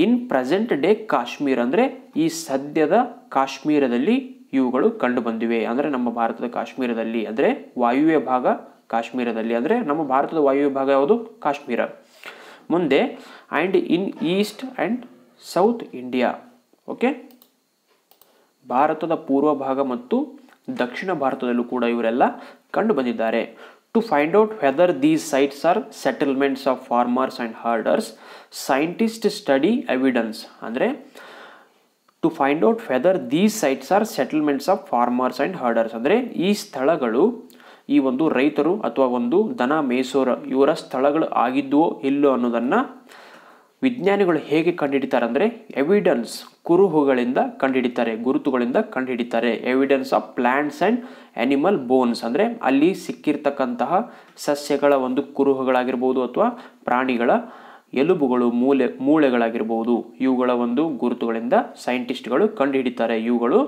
ಇನ್ ಪ್ರೆಸೆಂಟ್ ಡೇ ಕಾಶ್ಮೀರ್ ಅಂದರೆ ಈ ಸದ್ಯದ ಕಾಶ್ಮೀರದಲ್ಲಿ ಇವುಗಳು ಕಂಡುಬಂದಿವೆ ಅಂದರೆ ನಮ್ಮ ಭಾರತದ ಕಾಶ್ಮೀರದಲ್ಲಿ ಅಂದರೆ ವಾಯುವ್ಯ ಭಾಗ ಕಾಶ್ಮೀರದಲ್ಲಿ ಅಂದರೆ ನಮ್ಮ ಭಾರತದ ವಾಯುವ್ಯ ಭಾಗ ಯಾವುದು ಕಾಶ್ಮೀರ ಮುಂದೆ and in east and south India okay ಭಾರತದ ಪೂರ್ವ ಭಾಗ ಮತ್ತು ದಕ್ಷಿಣ ಭಾರತದಲ್ಲೂ ಕೂಡ ಇವರೆಲ್ಲ ಕಂಡು ಬಂದಿದ್ದಾರೆ To find out whether these sites are settlements of farmers and herders, scientists study evidence. Andre, to find out whether these sites are settlements of farmers and herders. Andre, ee sthalagalu, ee ondu raitaru athwa ondu dana mesora ivara sthalagalu agiddo illo annodanna ವಿಜ್ಞಾನಿಗಳು ಹೇಗೆ ಕಂಡುಹಿಡಿತಾರೆ ಅಂದ್ರೆ ಎವಿಡೆನ್ಸ್ ಕುರುಹುಗಳಿಂದ ಕಂಡುಹಿಡಿತಾರೆ, ಗುರುತುಗಳಿಂದ ಕಂಡುಹಿಡಿತಾರೆ. Evidence of plants and animal bones ಅಂದ್ರೆ ಅಲ್ಲಿ ಸಿಕ್ಕಿರ್ತಕ್ಕಂತಹ ಸಸ್ಯಗಳ ಒಂದು ಕುರುಹುಗಳಾಗಿರಬಹುದು ಅಥವಾ ಪ್ರಾಣಿಗಳ ಎಲುಬುಗಳು, ಮೂಳೆ ಮೂಳೆಗಳಾಗಿರಬಹುದು, ಇವುಗಳ ಒಂದು ಗುರುತುಗಳಿಂದ ಸೈಂಟಿಸ್ಟ್ಗಳು ಕಂಡುಹಿಡಿತಾರೆ. ಇವುಗಳು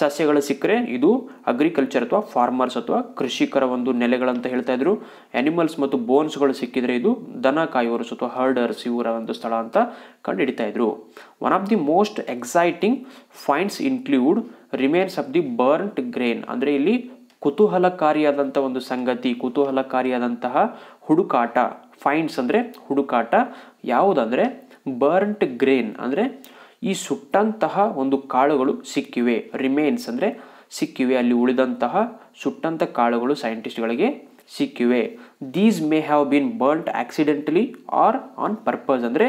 ಸಸ್ಯಗಳು ಸಿಕ್ಕರೆ ಇದು ಅಗ್ರಿಕಲ್ಚರ್ ಅಥವಾ ಫಾರ್ಮರ್ಸ್ ಅಥವಾ ಕೃಷಿಕರ ಒಂದು ನೆಲೆಗಳಂತ ಹೇಳ್ತಾ ಇದ್ರು. ಅನಿಮಲ್ಸ್ ಮತ್ತು ಬೋನ್ಸ್ಗಳು ಸಿಕ್ಕಿದ್ರೆ ಇದು ದನ ಕಾಯುವವರು ಅಥವಾ ಹರ್ಡರ್ಸ್ ಇವರ ಒಂದು ಸ್ಥಳ ಅಂತ ಕಂಡುಹಿಡಿತಾ ಇದ್ರು. One of the most exciting finds include remains of the burnt grain. ಅಂದರೆ ಇಲ್ಲಿ ಕುತೂಹಲಕಾರಿಯಾದಂಥ ಒಂದು ಸಂಗತಿ, ಕುತೂಹಲಕಾರಿಯಾದಂತಹ ಹುಡುಕಾಟ, ಫೈಂಡ್ಸ್ ಅಂದರೆ ಹುಡುಕಾಟ, ಯಾವುದಂದರೆ ಬರ್ನ್ಟ್ ಗ್ರೇನ್ ಅಂದರೆ ಈ ಸುಟ್ಟಂತಹ ಒಂದು ಕಾಳುಗಳು ಸಿಕ್ಕಿವೆ, ರಿಮೇನ್ಸ್ ಅಂದರೆ ಸಿಕ್ಕಿವೆ, ಅಲ್ಲಿ ಉಳಿದಂತಹ ಸುಟ್ಟಂಥ ಕಾಳುಗಳು ಸೈಂಟಿಸ್ಟ್ಗಳಿಗೆ ಸಿಕ್ಕಿವೆ. These may have been burnt accidentally or on purpose. ಅಂದರೆ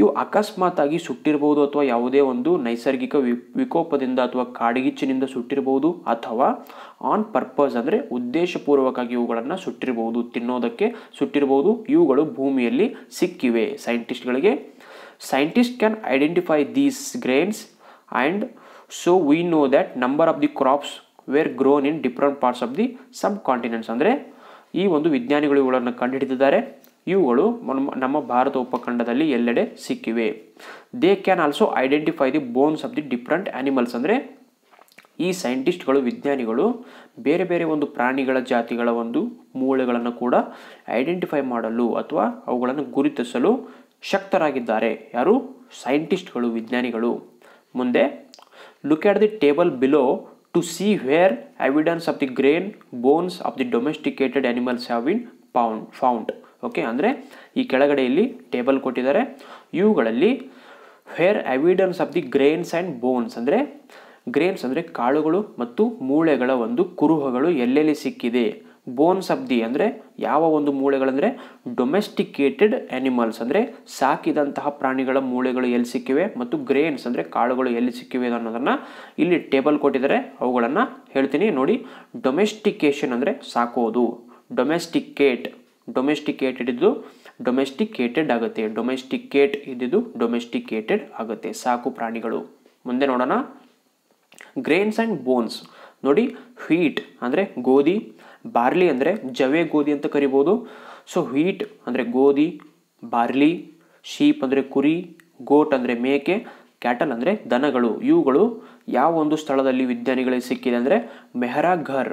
ಇವು ಅಕಸ್ಮಾತಾಗಿ ಸುಟ್ಟಿರಬಹುದು ಅಥವಾ ಯಾವುದೇ ಒಂದು ನೈಸರ್ಗಿಕ ವಿ ವಿಕೋಪದಿಂದ ಅಥವಾ ಕಾಡಗಿಚ್ಚಿನಿಂದ ಸುಟ್ಟಿರಬಹುದು ಅಥವಾ ಆನ್ ಪರ್ಪಸ್ ಅಂದರೆ ಉದ್ದೇಶಪೂರ್ವಕವಾಗಿ ಇವುಗಳನ್ನು ಸುಟ್ಟಿರಬಹುದು, ತಿನ್ನೋದಕ್ಕೆ ಸುಟ್ಟಿರಬಹುದು. ಇವುಗಳು ಭೂಮಿಯಲ್ಲಿ ಸಿಕ್ಕಿವೆ ಸೈಂಟಿಸ್ಟ್ಗಳಿಗೆ. Scientist can identify these grains and so we know that number of the crops were grown in different parts of the subcontinents. ಅಂದರೆ ಈ ಒಂದು ವಿಜ್ಞಾನಿಗಳು ಇವುಗಳನ್ನು ಕಂಡುಹಿಡಿದಿದ್ದಾರೆ. ಇವುಗಳು ನಮ್ಮ ಭಾರತ ಉಪಖಂಡದಲ್ಲಿ ಎಲ್ಲೆಡೆ ಸಿಕ್ಕಿವೆ. They can also identify the bones of the different animals. ಅಂದರೆ ಈ ಸೈಂಟಿಸ್ಟ್ಗಳು, ವಿಜ್ಞಾನಿಗಳು ಬೇರೆ ಬೇರೆ ಒಂದು ಪ್ರಾಣಿಗಳ ಜಾತಿಗಳ ಒಂದು ಮೂಳೆಗಳನ್ನು ಕೂಡ ಐಡೆಂಟಿಫೈ ಮಾಡಲು ಅಥವಾ ಅವುಗಳನ್ನು ಗುರುತಿಸಲು ಶಕ್ತರಾಗಿದ್ದಾರೆ. ಯಾರು? ಸೈಂಟಿಸ್ಟ್ಗಳು, ವಿಜ್ಞಾನಿಗಳು. ಮುಂದೆ look at the table below to see where evidence of the grain bones of the domesticated animals have been found found okay. ಅಂದರೆ ಈ ಕೆಳಗಡೆ ಇಲ್ಲಿ ಟೇಬಲ್ ಕೊಟ್ಟಿದ್ದಾರೆ, ಇವುಗಳಲ್ಲಿ where evidence of the grains and bones ಅಂದರೆ ಗ್ರೇನ್ಸ್ ಅಂದರೆ ಕಾಳುಗಳು ಮತ್ತು ಮೂಳೆಗಳ ಒಂದು ಕುರುಹುಗಳು ಎಲ್ಲೆಲ್ಲಿ ಸಿಕ್ಕಿದೆ. ಬೋನ್ಸ್ ಆಫ್ ದಿ ಅಂದರೆ ಯಾವ ಒಂದು ಮೂಳೆಗಳಂದರೆ ಡೊಮೆಸ್ಟಿಕೇಟೆಡ್ ಆ್ಯನಿಮಲ್ಸ್ ಅಂದರೆ ಸಾಕಿದಂತಹ ಪ್ರಾಣಿಗಳ ಮೂಳೆಗಳು ಎಲ್ಲಿ ಸಿಕ್ಕಿವೆ ಮತ್ತು ಗ್ರೇನ್ಸ್ ಅಂದರೆ ಕಾಳುಗಳು ಎಲ್ಲಿ ಸಿಕ್ಕಿವೆ ಅನ್ನೋದನ್ನು ಇಲ್ಲಿ ಟೇಬಲ್ ಕೊಟ್ಟಿದ್ದಾರೆ. ಅವುಗಳನ್ನು ಹೇಳ್ತೀನಿ ನೋಡಿ. ಡೊಮೆಸ್ಟಿಕೇಷನ್ ಅಂದರೆ ಸಾಕೋದು, ಡೊಮೆಸ್ಟಿಕೇಟ್ ಡೊಮೆಸ್ಟಿಕೇಟೆಡ್ ಇದ್ದು ಡೊಮೆಸ್ಟಿಕೇಟೆಡ್ ಆಗುತ್ತೆ, ಡೊಮೆಸ್ಟಿಕೇಟ್ ಇದ್ದಿದ್ದು ಡೊಮೆಸ್ಟಿಕೇಟೆಡ್ ಆಗುತ್ತೆ, ಸಾಕು ಪ್ರಾಣಿಗಳು. ಮುಂದೆ ನೋಡೋಣ. ಗ್ರೇನ್ಸ್ ಆ್ಯಂಡ್ ಬೋನ್ಸ್ ನೋಡಿ, ಹ್ವೀಟ್ ಅಂದರೆ ಗೋಧಿ, ಬಾರ್ಲಿ ಅಂದರೆ ಜವೆ ಗೋಧಿ ಅಂತ ಕರಿಬೋದು. ಸೊ ಹ್ವೀಟ್ ಅಂದರೆ ಗೋಧಿ, ಬಾರ್ಲಿ, ಶೀಪ್ ಅಂದರೆ ಕುರಿ, ಗೋಟ್ ಅಂದರೆ ಮೇಕೆ, ಕ್ಯಾಟಲ್ ಅಂದರೆ ದನಗಳು. ಇವುಗಳು ಯಾವ ಒಂದು ಸ್ಥಳದಲ್ಲಿ ವಿಜ್ಞಾನಿಗಳಿಗೆ ಸಿಕ್ಕಿದೆ ಅಂದರೆ ಮೆಹ್ರಾಘರ್.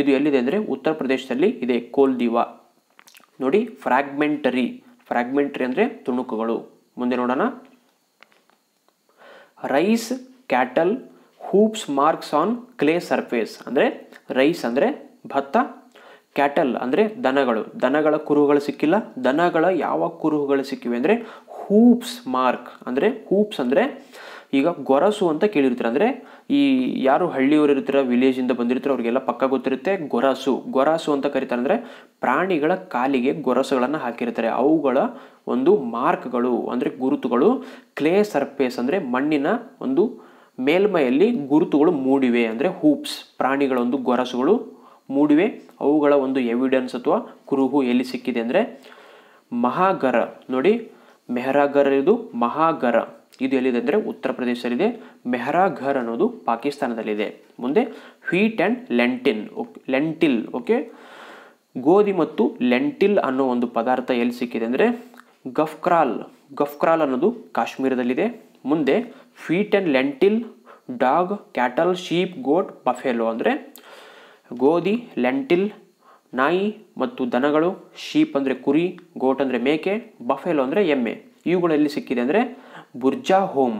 ಇದು ಎಲ್ಲಿದೆ ಅಂದರೆ ಉತ್ತರ ಪ್ರದೇಶದಲ್ಲಿ ಇದೆ ಕೋಲ್ದಿವಾ ನೋಡಿ. ಫ್ರಾಗ್ಮೆಂಟರಿ ಫ್ರಾಗ್ಮೆಂಟರಿ ಅಂದರೆ ತುಣುಕುಗಳು. ಮುಂದೆ ನೋಡೋಣ. Rice cattle hoofs marks on clay surface ಅಂದರೆ ರೈಸ್ ಅಂದರೆ ಭತ್ತ, ಕ್ಯಾಟಲ್ ಅಂದರೆ ದನಗಳು, ದನಗಳ ಕುರುಹುಗಳು ಸಿಕ್ಕಿಲ್ಲ. ದನಗಳ ಯಾವ ಕುರುಹುಗಳು ಸಿಕ್ಕಿವೆ ಅಂದರೆ ಹೂಪ್ಸ್ ಮಾರ್ಕ್ ಅಂದರೆ ಹೂಪ್ಸ್ ಅಂದರೆ ಈಗ ಗೊರಸು ಅಂತ ಕೇಳಿರ್ತಾರೆ. ಅಂದರೆ ಈ ಯಾರು ಹಳ್ಳಿಯವರು ಇರ್ತಾರೆ, ವಿಲೇಜಿಂದ ಬಂದಿರ್ತಾರೆ, ಅವರಿಗೆಲ್ಲ ಪಕ್ಕ ಗೊತ್ತಿರುತ್ತೆ. ಗೊರಸು ಗೊರಸು ಅಂತ ಕರೀತಾರೆ ಅಂದರೆ ಪ್ರಾಣಿಗಳ ಕಾಲಿಗೆ ಗೊರಸುಗಳನ್ನು ಹಾಕಿರ್ತಾರೆ. ಅವುಗಳ ಒಂದು ಮಾರ್ಕ್ಗಳು ಅಂದರೆ ಗುರುತುಗಳು ಕ್ಲೇ ಸರ್ಫೇಸ್ ಅಂದರೆ ಮಣ್ಣಿನ ಒಂದು ಮೇಲ್ಮೈಯಲ್ಲಿ ಗುರುತುಗಳು ಮೂಡಿವೆ ಅಂದರೆ ಹೂಪ್ಸ್ ಪ್ರಾಣಿಗಳ ಒಂದು ಗೊರಸುಗಳು ಮೂಡಿವೆ. ಅವುಗಳ ಒಂದು ಎವಿಡೆನ್ಸ್ ಅಥವಾ ಕುರುಹು ಎಲ್ಲಿ ಸಿಕ್ಕಿದೆ ಅಂದರೆ ಮಹಾಗರ ನೋಡಿ. ಮೆಹ್ರಾಘರ್ ಇದು ಮಹಾಗರ, ಇದು ಎಲ್ಲಿದೆ ಅಂದರೆ ಉತ್ತರ ಪ್ರದೇಶದಲ್ಲಿದೆ. ಮೆಹ್ರಾಘರ್ ಅನ್ನೋದು ಪಾಕಿಸ್ತಾನದಲ್ಲಿದೆ. ಮುಂದೆ wheat and lentil lentil okay ಗೋಧಿ ಮತ್ತು ಲೆಂಟಿಲ್ ಅನ್ನೋ ಒಂದು ಪದಾರ್ಥ ಎಲ್ಲಿ ಸಿಕ್ಕಿದೆ ಅಂದರೆ ಗಫ್ಕ್ರಾಲ್ ಗಫ್ಕ್ರಾಲ್ ಅನ್ನೋದು ಕಾಶ್ಮೀರದಲ್ಲಿದೆ. ಮುಂದೆ wheat and lentil dog cattle sheep goat buffalo ಅಂದರೆ ಗೋಧಿ, ಲೆಂಟಿಲ್, ನಾಯಿ ಮತ್ತು ದನಗಳು, ಶೀಪ್ ಅಂದರೆ ಕುರಿ, ಗೋಟ್ ಅಂದರೆ ಮೇಕೆ, ಬಫೆಲೋ ಅಂದರೆ ಎಮ್ಮೆ. ಇವುಗಳು ಎಲ್ಲಿ ಸಿಕ್ಕಿದೆ ಅಂದರೆ ಬುರ್ಜಾ ಹೋಮ್.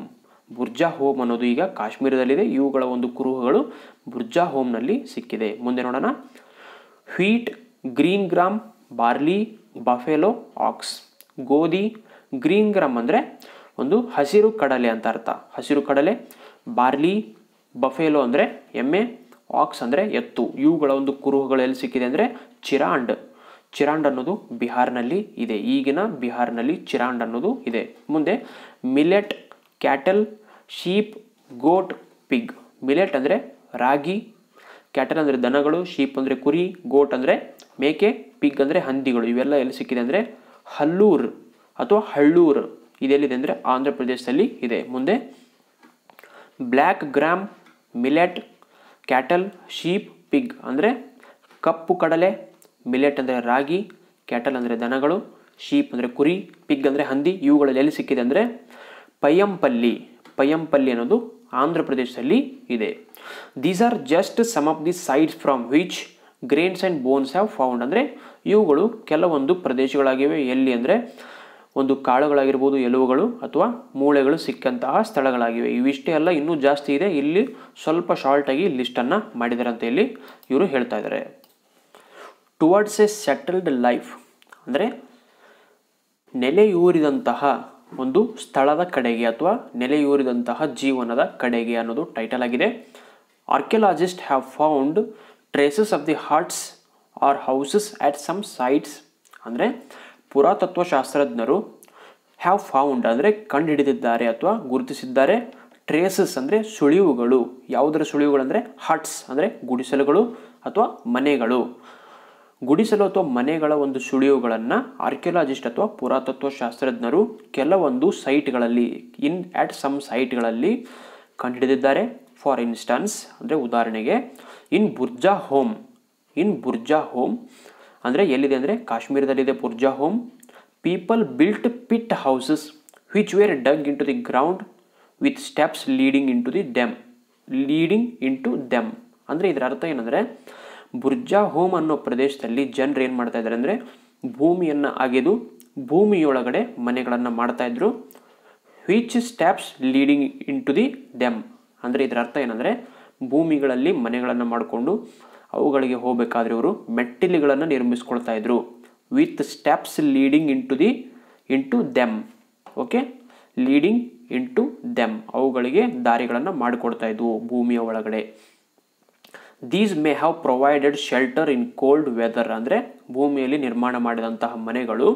ಬುರ್ಜಾ ಹೋಮ್ ಅನ್ನೋದು ಈಗ ಕಾಶ್ಮೀರದಲ್ಲಿದೆ. ಇವುಗಳ ಒಂದು ಕುರುಹುಗಳು ಬುರ್ಜಾ ಹೋಮ್ನಲ್ಲಿ ಸಿಕ್ಕಿದೆ. ಮುಂದೆ ನೋಡೋಣ. Wheat, green gram, barley, buffalo, ox. ಗೋಧಿ, ಗ್ರೀನ್ ಗ್ರಾಮ್ ಅಂದರೆ ಒಂದು ಹಸಿರು ಕಡಲೆ ಅಂತ ಅರ್ಥ, ಹಸಿರು ಕಡಲೆ. ಬಾರ್ಲಿ, ಬಫೆಲೋ ಅಂದರೆ ಎಮ್ಮೆ, ಆಕ್ಸ್ ಅಂದರೆ ಎತ್ತು. ಇವುಗಳ ಒಂದು ಕುರುಹುಗಳು ಎಲ್ಲಿ ಸಿಕ್ಕಿದೆ ಅಂದರೆ ಚಿರಾಂಡ್. ಚಿರಾಂಡ್ ಅನ್ನೋದು ಬಿಹಾರ್ನಲ್ಲಿ ಇದೆ, ಈಗಿನ ಬಿಹಾರ್ನಲ್ಲಿ ಚಿರಾಂಡ್ ಅನ್ನೋದು ಇದೆ. ಮುಂದೆ millet, cattle, sheep, goat, pig. Millet ಅಂದರೆ ರಾಗಿ, ಕ್ಯಾಟಲ್ ಅಂದರೆ ದನಗಳು, ಶೀಪ್ ಅಂದರೆ ಕುರಿ, ಗೋಟ್ ಅಂದರೆ ಮೇಕೆ, ಪಿಗ್ ಅಂದರೆ ಹಂದಿಗಳು. ಇವೆಲ್ಲ ಎಲ್ಲಿ ಸಿಕ್ಕಿದೆ ಅಂದರೆ ಹಲ್ಲೂರ್ ಅಥವಾ ಹಳ್ಳೂರ್, ಇದೆಲ್ಲಿದೆ ಅಂದರೆ ಆಂಧ್ರ ಪ್ರದೇಶದಲ್ಲಿ ಇದೆ. ಮುಂದೆ black gram, millet, cattle, sheep, pig ಅಂದರೆ ಕಪ್ಪು ಕಡಲೆ, ಮಿಲೆಟ್ ಅಂದರೆ ರಾಗಿ, ಕ್ಯಾಟಲ್ ಅಂದರೆ ದನಗಳು, ಶೀಪ್ ಅಂದರೆ ಕುರಿ, ಪಿಗ್ ಅಂದರೆ ಹಂದಿ. ಇವುಗಳಲ್ಲಿ ಎಲ್ಲಿ ಸಿಕ್ಕಿದೆ ಅಂದರೆ ಪಯ್ಯಂಪಲ್ಲಿ. ಪಯ್ಯಂಪಲ್ಲಿ ಅನ್ನೋದು ಆಂಧ್ರ ಪ್ರದೇಶದಲ್ಲಿ ಇದೆ. These are just some of the sites from which grains and bones have found. ಅಂದರೆ ಇವುಗಳು ಕೆಲವೊಂದು ಪ್ರದೇಶಗಳಾಗಿವೆ, ಎಲ್ಲಿ ಅಂದರೆ ಒಂದು ಕಾಳುಗಳಾಗಿರ್ಬೋದು, ಎಲುವುಗಳು ಅಥವಾ ಮೂಳೆಗಳು ಸಿಕ್ಕಂತಹ ಸ್ಥಳಗಳಾಗಿವೆ. ಇವಿಷ್ಟೇ ಅಲ್ಲ, ಇನ್ನೂ ಜಾಸ್ತಿ ಇದೆ. ಇಲ್ಲಿ ಸ್ವಲ್ಪ ಶಾರ್ಟಾಗಿ ಲಿಸ್ಟನ್ನು ಮಾಡಿದ್ದಾರೆ ಅಂತ ಇಲ್ಲಿ ಇವರು ಹೇಳ್ತಾ ಇದ್ದಾರೆ. ಟುವರ್ಡ್ಸ್ ಎ ಸೆಟಲ್ಡ್ ಲೈಫ್ ಅಂದರೆ ನೆಲೆಯೂರಿದಂತಹ ಒಂದು ಸ್ಥಳದ ಕಡೆಗೆ ಅಥವಾ ನೆಲೆಯೂರಿದಂತಹ ಜೀವನದ ಕಡೆಗೆ ಅನ್ನೋದು ಟೈಟಲ್ ಆಗಿದೆ. Archaeologist have found traces of the huts or houses at some sites. ಅಂದರೆ ಪುರಾತತ್ವಶಾಸ್ತ್ರಜ್ಞರು ಹ್ಯಾವ್ ಫೌಂಡ್ ಅಂದರೆ ಕಂಡುಹಿಡಿದಿದ್ದಾರೆ ಅಥವಾ ಗುರುತಿಸಿದ್ದಾರೆ. ಟ್ರೇಸಸ್ ಅಂದರೆ ಸುಳಿವುಗಳು. ಯಾವುದರ ಸುಳಿವುಗಳು ಅಂದರೆ ಹಟ್ಸ್ ಅಂದರೆ ಗುಡಿಸಲುಗಳು ಅಥವಾ ಮನೆಗಳು. ಗುಡಿಸಲು ಅಥವಾ ಮನೆಗಳ ಒಂದು ಸುಳಿವುಗಳನ್ನು ಆರ್ಕಿಯಲಾಜಿಸ್ಟ್ ಅಥವಾ ಪುರಾತತ್ವಶಾಸ್ತ್ರಜ್ಞರು ಕೆಲವೊಂದು ಸೈಟ್ಗಳಲ್ಲಿ ಇನ್ ಆಟ್ ಸಮ್ ಸೈಟ್ಗಳಲ್ಲಿ ಕಂಡುಹಿಡಿದಿದ್ದಾರೆ. ಫಾರ್ ಇನ್ಸ್ಟನ್ಸ್ ಅಂದರೆ ಉದಾಹರಣೆಗೆ in ಬುರ್ಜಾ home. In Burzahom ಅಂದರೆ ಎಲ್ಲಿದೆ ಅಂದರೆ ಕಾಶ್ಮೀರದಲ್ಲಿದೆ Burzahom. People built pit houses which were dug into the ground with steps leading into the them. Leading into them ಅಂದರೆ ಇದರ ಅರ್ಥ ಏನಂದರೆ ಬುರ್ಜಾ ಹೋಮ್ ಅನ್ನೋ ಪ್ರದೇಶದಲ್ಲಿ ಜನರು ಏನು ಮಾಡ್ತಾ ಇದ್ದಾರೆ ಅಂದರೆ ಭೂಮಿಯನ್ನು ಅಗೆದು ಭೂಮಿಯೊಳಗಡೆ ಮನೆಗಳನ್ನು ಮಾಡ್ತಾಯಿದ್ರು. Which steps leading into the them ಅಂದರೆ ಇದರ ಅರ್ಥ ಏನಂದರೆ ಭೂಮಿಗಳಲ್ಲಿ ಮನೆಗಳನ್ನು ಮಾಡಿಕೊಂಡು ಅವುಗಳಿಗೆ ಹೋಗಬೇಕಾದ್ರೆ ಇವರು ಮೆಟ್ಟಿಲುಗಳನ್ನು ನಿರ್ಮಿಸ್ಕೊಳ್ತಾ ಇದ್ರು. With steps leading into the into them. Okay, leading into them ಅವುಗಳಿಗೆ ದಾರಿಗಳನ್ನು ಮಾಡಿಕೊಡ್ತಾ ಇದ್ವು ಭೂಮಿಯ ಒಳಗಡೆ. These may have provided shelter in cold weather ಅಂದರೆ ಭೂಮಿಯಲ್ಲಿ ನಿರ್ಮಾಣ ಮಾಡಿದಂತಹ ಮನೆಗಳು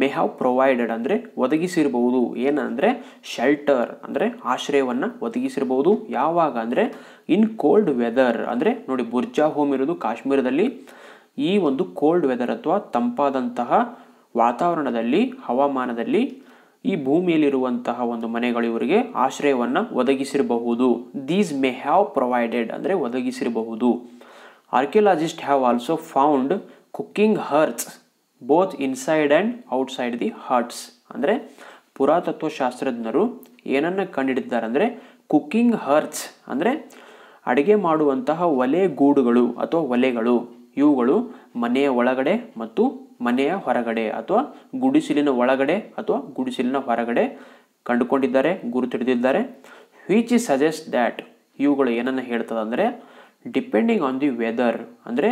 ಮೇ ಹ್ಯಾವ್ ಪ್ರೊವೈಡೆಡ್ ಅಂದರೆ ಒದಗಿಸಿರ್ಬೋದು. ಏನಂದರೆ ಶೆಲ್ಟರ್ ಅಂದರೆ ಆಶ್ರಯವನ್ನು ಒದಗಿಸಿರ್ಬೋದು. ಯಾವಾಗ ಅಂದರೆ ಇನ್ ಕೋಲ್ಡ್ ವೆದರ್ ಅಂದರೆ ನೋಡಿ ಬುರ್ಜಾ ಹೋಮ್ ಇರೋದು ಕಾಶ್ಮೀರದಲ್ಲಿ. ಈ ಒಂದು ಕೋಲ್ಡ್ ವೆದರ್ ಅಥವಾ ತಂಪಾದಂತಹ ವಾತಾವರಣದಲ್ಲಿ ಹವಾಮಾನದಲ್ಲಿ ಈ ಭೂಮಿಯಲ್ಲಿರುವಂತಹ ಒಂದು ಮನೆಗಳು ಇವರಿಗೆ ಆಶ್ರಯವನ್ನು ಒದಗಿಸಿರಬಹುದು. ದೀಸ್ ಮೇ ಹ್ಯಾವ್ ಪ್ರೊವೈಡೆಡ್ ಅಂದರೆ ಒದಗಿಸಿರಬಹುದು. Archaeologist have also found cooking hearths both inside and outside the huts ಅಂದರೆ ಪುರಾತತ್ವಶಾಸ್ತ್ರಜ್ಞರು ಏನನ್ನು ಕಂಡುಹಿಡಿದಿದ್ದಾರೆ ಅಂದರೆ ಕುಕ್ಕಿಂಗ್ ಹರ್ಟ್ಸ್ ಅಂದರೆ ಅಡುಗೆ ಮಾಡುವಂತಹ ಒಲೆಗೂಡುಗಳು ಅಥವಾ ಒಲೆಗಳು. ಇವುಗಳು ಮನೆಯ ಒಳಗಡೆ ಮತ್ತು ಮನೆಯ ಹೊರಗಡೆ ಅಥವಾ ಗುಡಿಸಿಲಿನ ಒಳಗಡೆ ಅಥವಾ ಗುಡಿಸಿಲಿನ ಹೊರಗಡೆ ಕಂಡುಕೊಂಡಿದ್ದಾರೆ, ಗುರುತಿಡಿದಿದ್ದಾರೆ. ವಿಚ್ ಇಸ್ ಸಜೆಸ್ಟ್ ದ್ಯಾಟ್ ಇವುಗಳು ಏನನ್ನು ಹೇಳ್ತದೆ ಅಂದರೆ ಡಿಪೆಂಡಿಂಗ್ ಆನ್ ದಿ ವೆದರ್ ಅಂದರೆ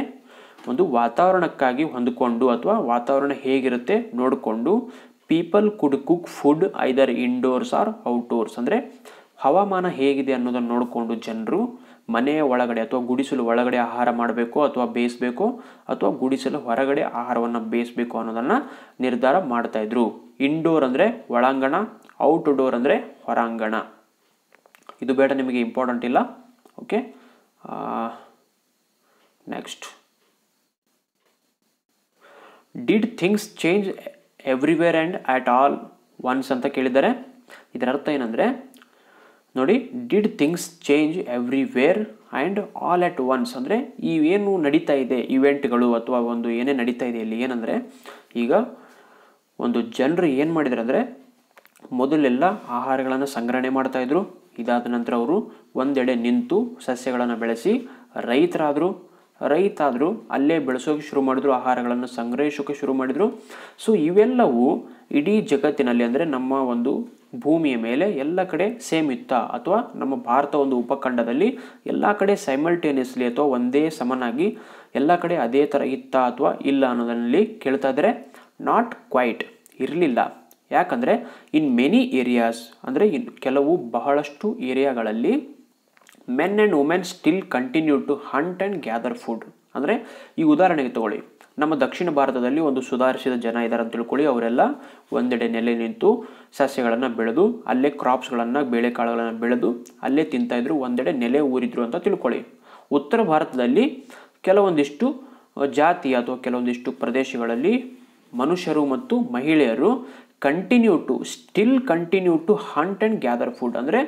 ಒಂದು ವಾತಾವರಣಕ್ಕಾಗಿ ಹೊಂದಿಕೊಂಡು ಅಥವಾ ವಾತಾವರಣ ಹೇಗಿರುತ್ತೆ ನೋಡಿಕೊಂಡು people could cook food either indoors or outdoors ಅಂದರೆ ಹವಾಮಾನ ಹೇಗಿದೆ ಅನ್ನೋದನ್ನು ನೋಡಿಕೊಂಡು ಜನರು ಮನೆಯ ಒಳಗಡೆ ಅಥವಾ ಗುಡಿಸಲು ಒಳಗಡೆ ಆಹಾರ ಮಾಡಬೇಕು ಅಥವಾ ಬೇಯಿಸಬೇಕು ಅಥವಾ ಗುಡಿಸಲು ಹೊರಗಡೆ ಆಹಾರವನ್ನು ಬೇಯಿಸಬೇಕು ಅನ್ನೋದನ್ನು ನಿರ್ಧಾರ ಮಾಡ್ತಾಯಿದ್ರು. ಇಂಡೋರ್ ಅಂದರೆ ಒಳಾಂಗಣ, ಔಟ್ಡೋರ್ ಅಂದರೆ ಹೊರಾಂಗಣ. ಇದು ಬೇಡ, ನಿಮಗೆ ಇಂಪಾರ್ಟೆಂಟ್ ಇಲ್ಲ. Okay, next. Did things change everywhere and at all once ಅಂತ ಕೇಳಿದ್ದಾರೆ. ಇದರ ಅರ್ಥ ಏನಂದರೆ ನೋಡಿ did things change everywhere and all at once ಅಂದರೆ ಇವೇನು ನಡೀತಾ ಇದೆ ಇವೆಂಟ್ಗಳು ಅಥವಾ ಒಂದು ಏನೇ ನಡೀತಾ ಇದೆ ಇಲ್ಲಿ ಏನಂದರೆ ಈಗ ಒಂದು ಜನರು ಏನು ಮಾಡಿದ್ದಾರೆ ಅಂದರೆ ಮೊದಲೆಲ್ಲ ಆಹಾರಗಳನ್ನು ಸಂಗ್ರಹಣೆ ಮಾಡ್ತಾಯಿದ್ರು. ಇದಾದ ನಂತರ ಅವರು ಒಂದೆಡೆ ನಿಂತು ಸಸ್ಯಗಳನ್ನು ಬೆಳೆಸಿ ರೈತರಾದರು. ರೈತಾದರು ಅಲ್ಲೇ ಬೆಳೆಸೋಕೆ ಶುರು ಮಾಡಿದ್ರು ಆಹಾರಗಳನ್ನು ಸಂಗ್ರಹಿಸೋಕೆ ಶುರು ಮಾಡಿದ್ರು ಸೋ ಇವೆಲ್ಲವೂ ಇಡಿ ಜಗತ್ತಿನಲ್ಲಿ ಅಂದ್ರೆ ನಮ್ಮ ಒಂದು ಭೂಮಿಯ ಮೇಲೆ ಎಲ್ಲ ಕಡೆ ಸೇಮ್ ಇತ್ತಾ ಅಥವಾ ನಮ್ಮ ಭಾರತ ಒಂದು ಉಪಖಂಡದಲ್ಲಿ ಎಲ್ಲ ಕಡೆ ಸೈಮಲ್ಟೇನಿಯಸ್ಲಿ ಅಥವಾ ಒಂದೇ ಸಮನಾಗಿ ಎಲ್ಲ ಕಡೆ ಅದೇ ತರ ಇತ್ತಾ ಅಥವಾ ಇಲ್ಲ ಅನ್ನೋದರಲ್ಲಿ ಹೇಳ್ತಾ ಇದ್ದಾರೆ ನಾಟ್ ಕ್ವೈಟ್ ಇರಲಿಲ್ಲ ಯಾಕಂದ್ರೆ ಇನ್ many areas ಅಂದ್ರೆ ಕೆಲವು ಬಹಳಷ್ಟು ಏರಿಯಾಗಳಲ್ಲಿ men and women still continue to hunt and gather food ಅಂದ್ರೆ ಈ ಉದಾಹರಣೆಗೆ ತಗೊಳ್ಳಿ ನಮ್ಮ ದಕ್ಷಿಣ ಭಾರತದಲ್ಲಿ ಒಂದು ಸುಧಾರಿಸಿದ ಜನ ಇದ್ದಾರೆ ಅಂತ ತಿಳ್ಕೊಳ್ಳಿ ಅವರೆಲ್ಲ ಒಂದೆಡೆ ನೆಲೆ ನಿಂತು ಸಸ್ಯಗಳನ್ನು ಬೆಳೆದು ಅಲ್ಲೇ ಕ್ರಾಪ್ಸ್ ಗಳನ್ನು ಬೇಳೆಕಾಳುಗಳನ್ನು ಬೆಳೆದು ಅಲ್ಲೇ ತಿಂತಾ ಇದ್ರು ಒಂದೆಡೆ ನೆಲೆ ಊರಿದ್ರು ಅಂತ ತಿಳ್ಕೊಳ್ಳಿ ಉತ್ತರ ಭಾರತದಲ್ಲಿ ಕೆಲವೊಂದಿಷ್ಟು ಜಾತಿ ಅಥವಾ ಕೆಲವೊಂದಿಷ್ಟು ಪ್ರದೇಶಗಳಲ್ಲಿ ಮನುಷ್ಯರು ಮತ್ತು ಮಹಿಳೆಯರು continue to still continue to hunt and gather food ಅಂದ್ರೆ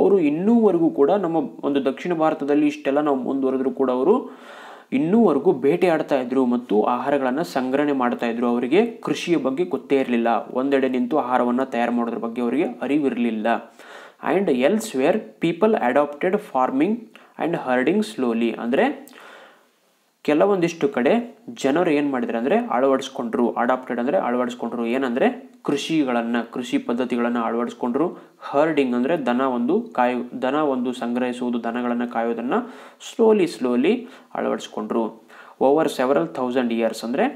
ಅವರು ಇನ್ನೂವರೆಗೂ ಕೂಡ ನಮ್ಮ ಒಂದು ದಕ್ಷಿಣ ಭಾರತದಲ್ಲಿ ಇಷ್ಟೆಲ್ಲ ನಾವು ಮುಂದುವರೆದರೂ ಕೂಡ ಅವರು ಇನ್ನೂವರೆಗೂ ಬೇಟೆಯಾಡ್ತಾ ಇದ್ರು ಮತ್ತು ಆಹಾರಗಳನ್ನು ಸಂಗ್ರಹಣೆ ಮಾಡ್ತಾ ಇದ್ರು ಅವರಿಗೆ ಕೃಷಿಯ ಬಗ್ಗೆ ಗೊತ್ತೇ ಇರಲಿಲ್ಲ ಒಂದೆಡೆ ನಿಂತು ಆಹಾರವನ್ನು ತಯಾರು ಮಾಡೋದ್ರ ಬಗ್ಗೆ ಅವರಿಗೆ ಅರಿವಿರಲಿಲ್ಲ and elsewhere people adapted farming and herding slowly ಅಂದ್ರೆ ಕೆಲವೊಂದಿಷ್ಟು ಕಡೆ ಜನರು ಏನು ಮಾಡಿದ್ರು ಅಂದರೆ ಅಳವಡಿಸ್ಕೊಂಡ್ರು ಅಡಾಪ್ಟೆಡ್ ಅಂದರೆ ಅಳವಡಿಸ್ಕೊಂಡ್ರು ಏನಂದರೆ ಕೃಷಿಗಳನ್ನು ಕೃಷಿ ಪದ್ಧತಿಗಳನ್ನು ಅಳವಡಿಸ್ಕೊಂಡ್ರು ಹರ್ಡಿಂಗ್ ಅಂದರೆ ದನ ಒಂದು ಕಾಯು ದನ ಒಂದು ಸಂಗ್ರಹಿಸುವುದು ದನಗಳನ್ನು ಕಾಯೋದನ್ನು ಸ್ಲೋಲಿ ಸ್ಲೋಲಿ ಅಳವಡಿಸ್ಕೊಂಡ್ರು ಓವರ್ ಸೆವರಲ್ ಥೌಸಂಡ್ ಇಯರ್ಸ್ ಅಂದರೆ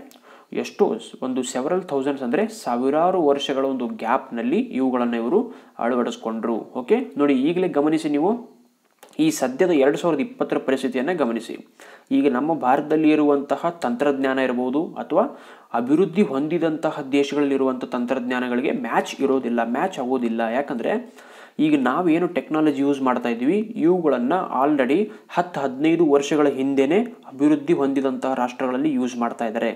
ಎಷ್ಟು ಒಂದು ಸೆವರಲ್ ಥೌಸಂಡ್ಸ್ ಅಂದರೆ ಸಾವಿರಾರು ವರ್ಷಗಳ ಒಂದು ಗ್ಯಾಪ್ನಲ್ಲಿ ಇವುಗಳನ್ನು ಇವರು ಅಳವಡಿಸ್ಕೊಂಡ್ರು ಓಕೆ ನೋಡಿ ಈಗಲೇ ಗಮನಿಸಿ ನೀವು ಈ ಸದ್ಯದ ಎರಡು ಸಾವಿರದ ಇಪ್ಪತ್ತರ ಪರಿಸ್ಥಿತಿಯನ್ನು ಗಮನಿಸಿ ಈಗ ನಮ್ಮ ಭಾರತದಲ್ಲಿ ಇರುವಂತಹ ತಂತ್ರಜ್ಞಾನ ಇರಬಹುದು ಅಥವಾ ಅಭಿವೃದ್ಧಿ ಹೊಂದಿದಂತಹ ದೇಶಗಳಲ್ಲಿರುವಂಥ ತಂತ್ರಜ್ಞಾನಗಳಿಗೆ ಮ್ಯಾಚ್ ಇರೋದಿಲ್ಲ ಮ್ಯಾಚ್ ಆಗೋದಿಲ್ಲ ಯಾಕಂದರೆ ಈಗ ನಾವೇನು ಟೆಕ್ನಾಲಜಿ ಯೂಸ್ ಮಾಡ್ತಾ ಇದ್ದೀವಿ ಇವುಗಳನ್ನು ಆಲ್ರೆಡಿ ಹತ್ತು ಹದಿನೈದು ವರ್ಷಗಳ ಹಿಂದೆಯೇ ಅಭಿವೃದ್ಧಿ ಹೊಂದಿದಂತಹ ರಾಷ್ಟ್ರಗಳಲ್ಲಿ ಯೂಸ್ ಮಾಡ್ತಾ ಇದ್ದಾರೆ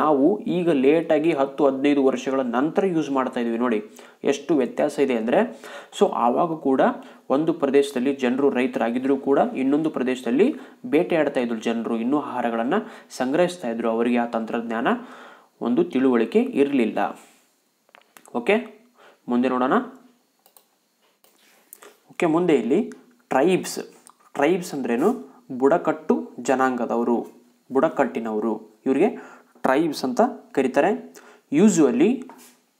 ನಾವು ಈಗ ಲೇಟಾಗಿ ಹತ್ತು ಹದಿನೈದು ವರ್ಷಗಳ ನಂತರ ಯೂಸ್ ಮಾಡ್ತಾ ಇದ್ದೀವಿ ನೋಡಿ ಎಷ್ಟು ವ್ಯತ್ಯಾಸ ಇದೆ ಅಂದರೆ ಸೊ ಆವಾಗ ಕೂಡ ಒಂದು ಪ್ರದೇಶದಲ್ಲಿ ಜನರು ರೈತರಾಗಿದ್ದರೂ ಕೂಡ ಇನ್ನೊಂದು ಪ್ರದೇಶದಲ್ಲಿ ಬೇಟೆಯಾಡ್ತಾ ಇದ್ರು ಜನರು ಇನ್ನೂ ಆಹಾರಗಳನ್ನು ಸಂಗ್ರಹಿಸ್ತಾ ಇದ್ರು ಅವರಿಗೆ ಆ ತಂತ್ರಜ್ಞಾನ ಒಂದು ತಿಳುವಳಿಕೆ ಇರಲಿಲ್ಲ ಓಕೆ ಮುಂದೆ ನೋಡೋಣ ಓಕೆ ಮುಂದೆ ಇಲ್ಲಿ ಟ್ರೈಬ್ಸ್ ಟ್ರೈಬ್ಸ್ ಅಂದ್ರೇನು ಬುಡಕಟ್ಟು ಜನಾಂಗದವರು ಬುಡಕಟ್ಟಿನವರು ಇವರಿಗೆ ಟ್ರೈಬ್ಸ್ ಅಂತ ಕರೀತಾರೆ usually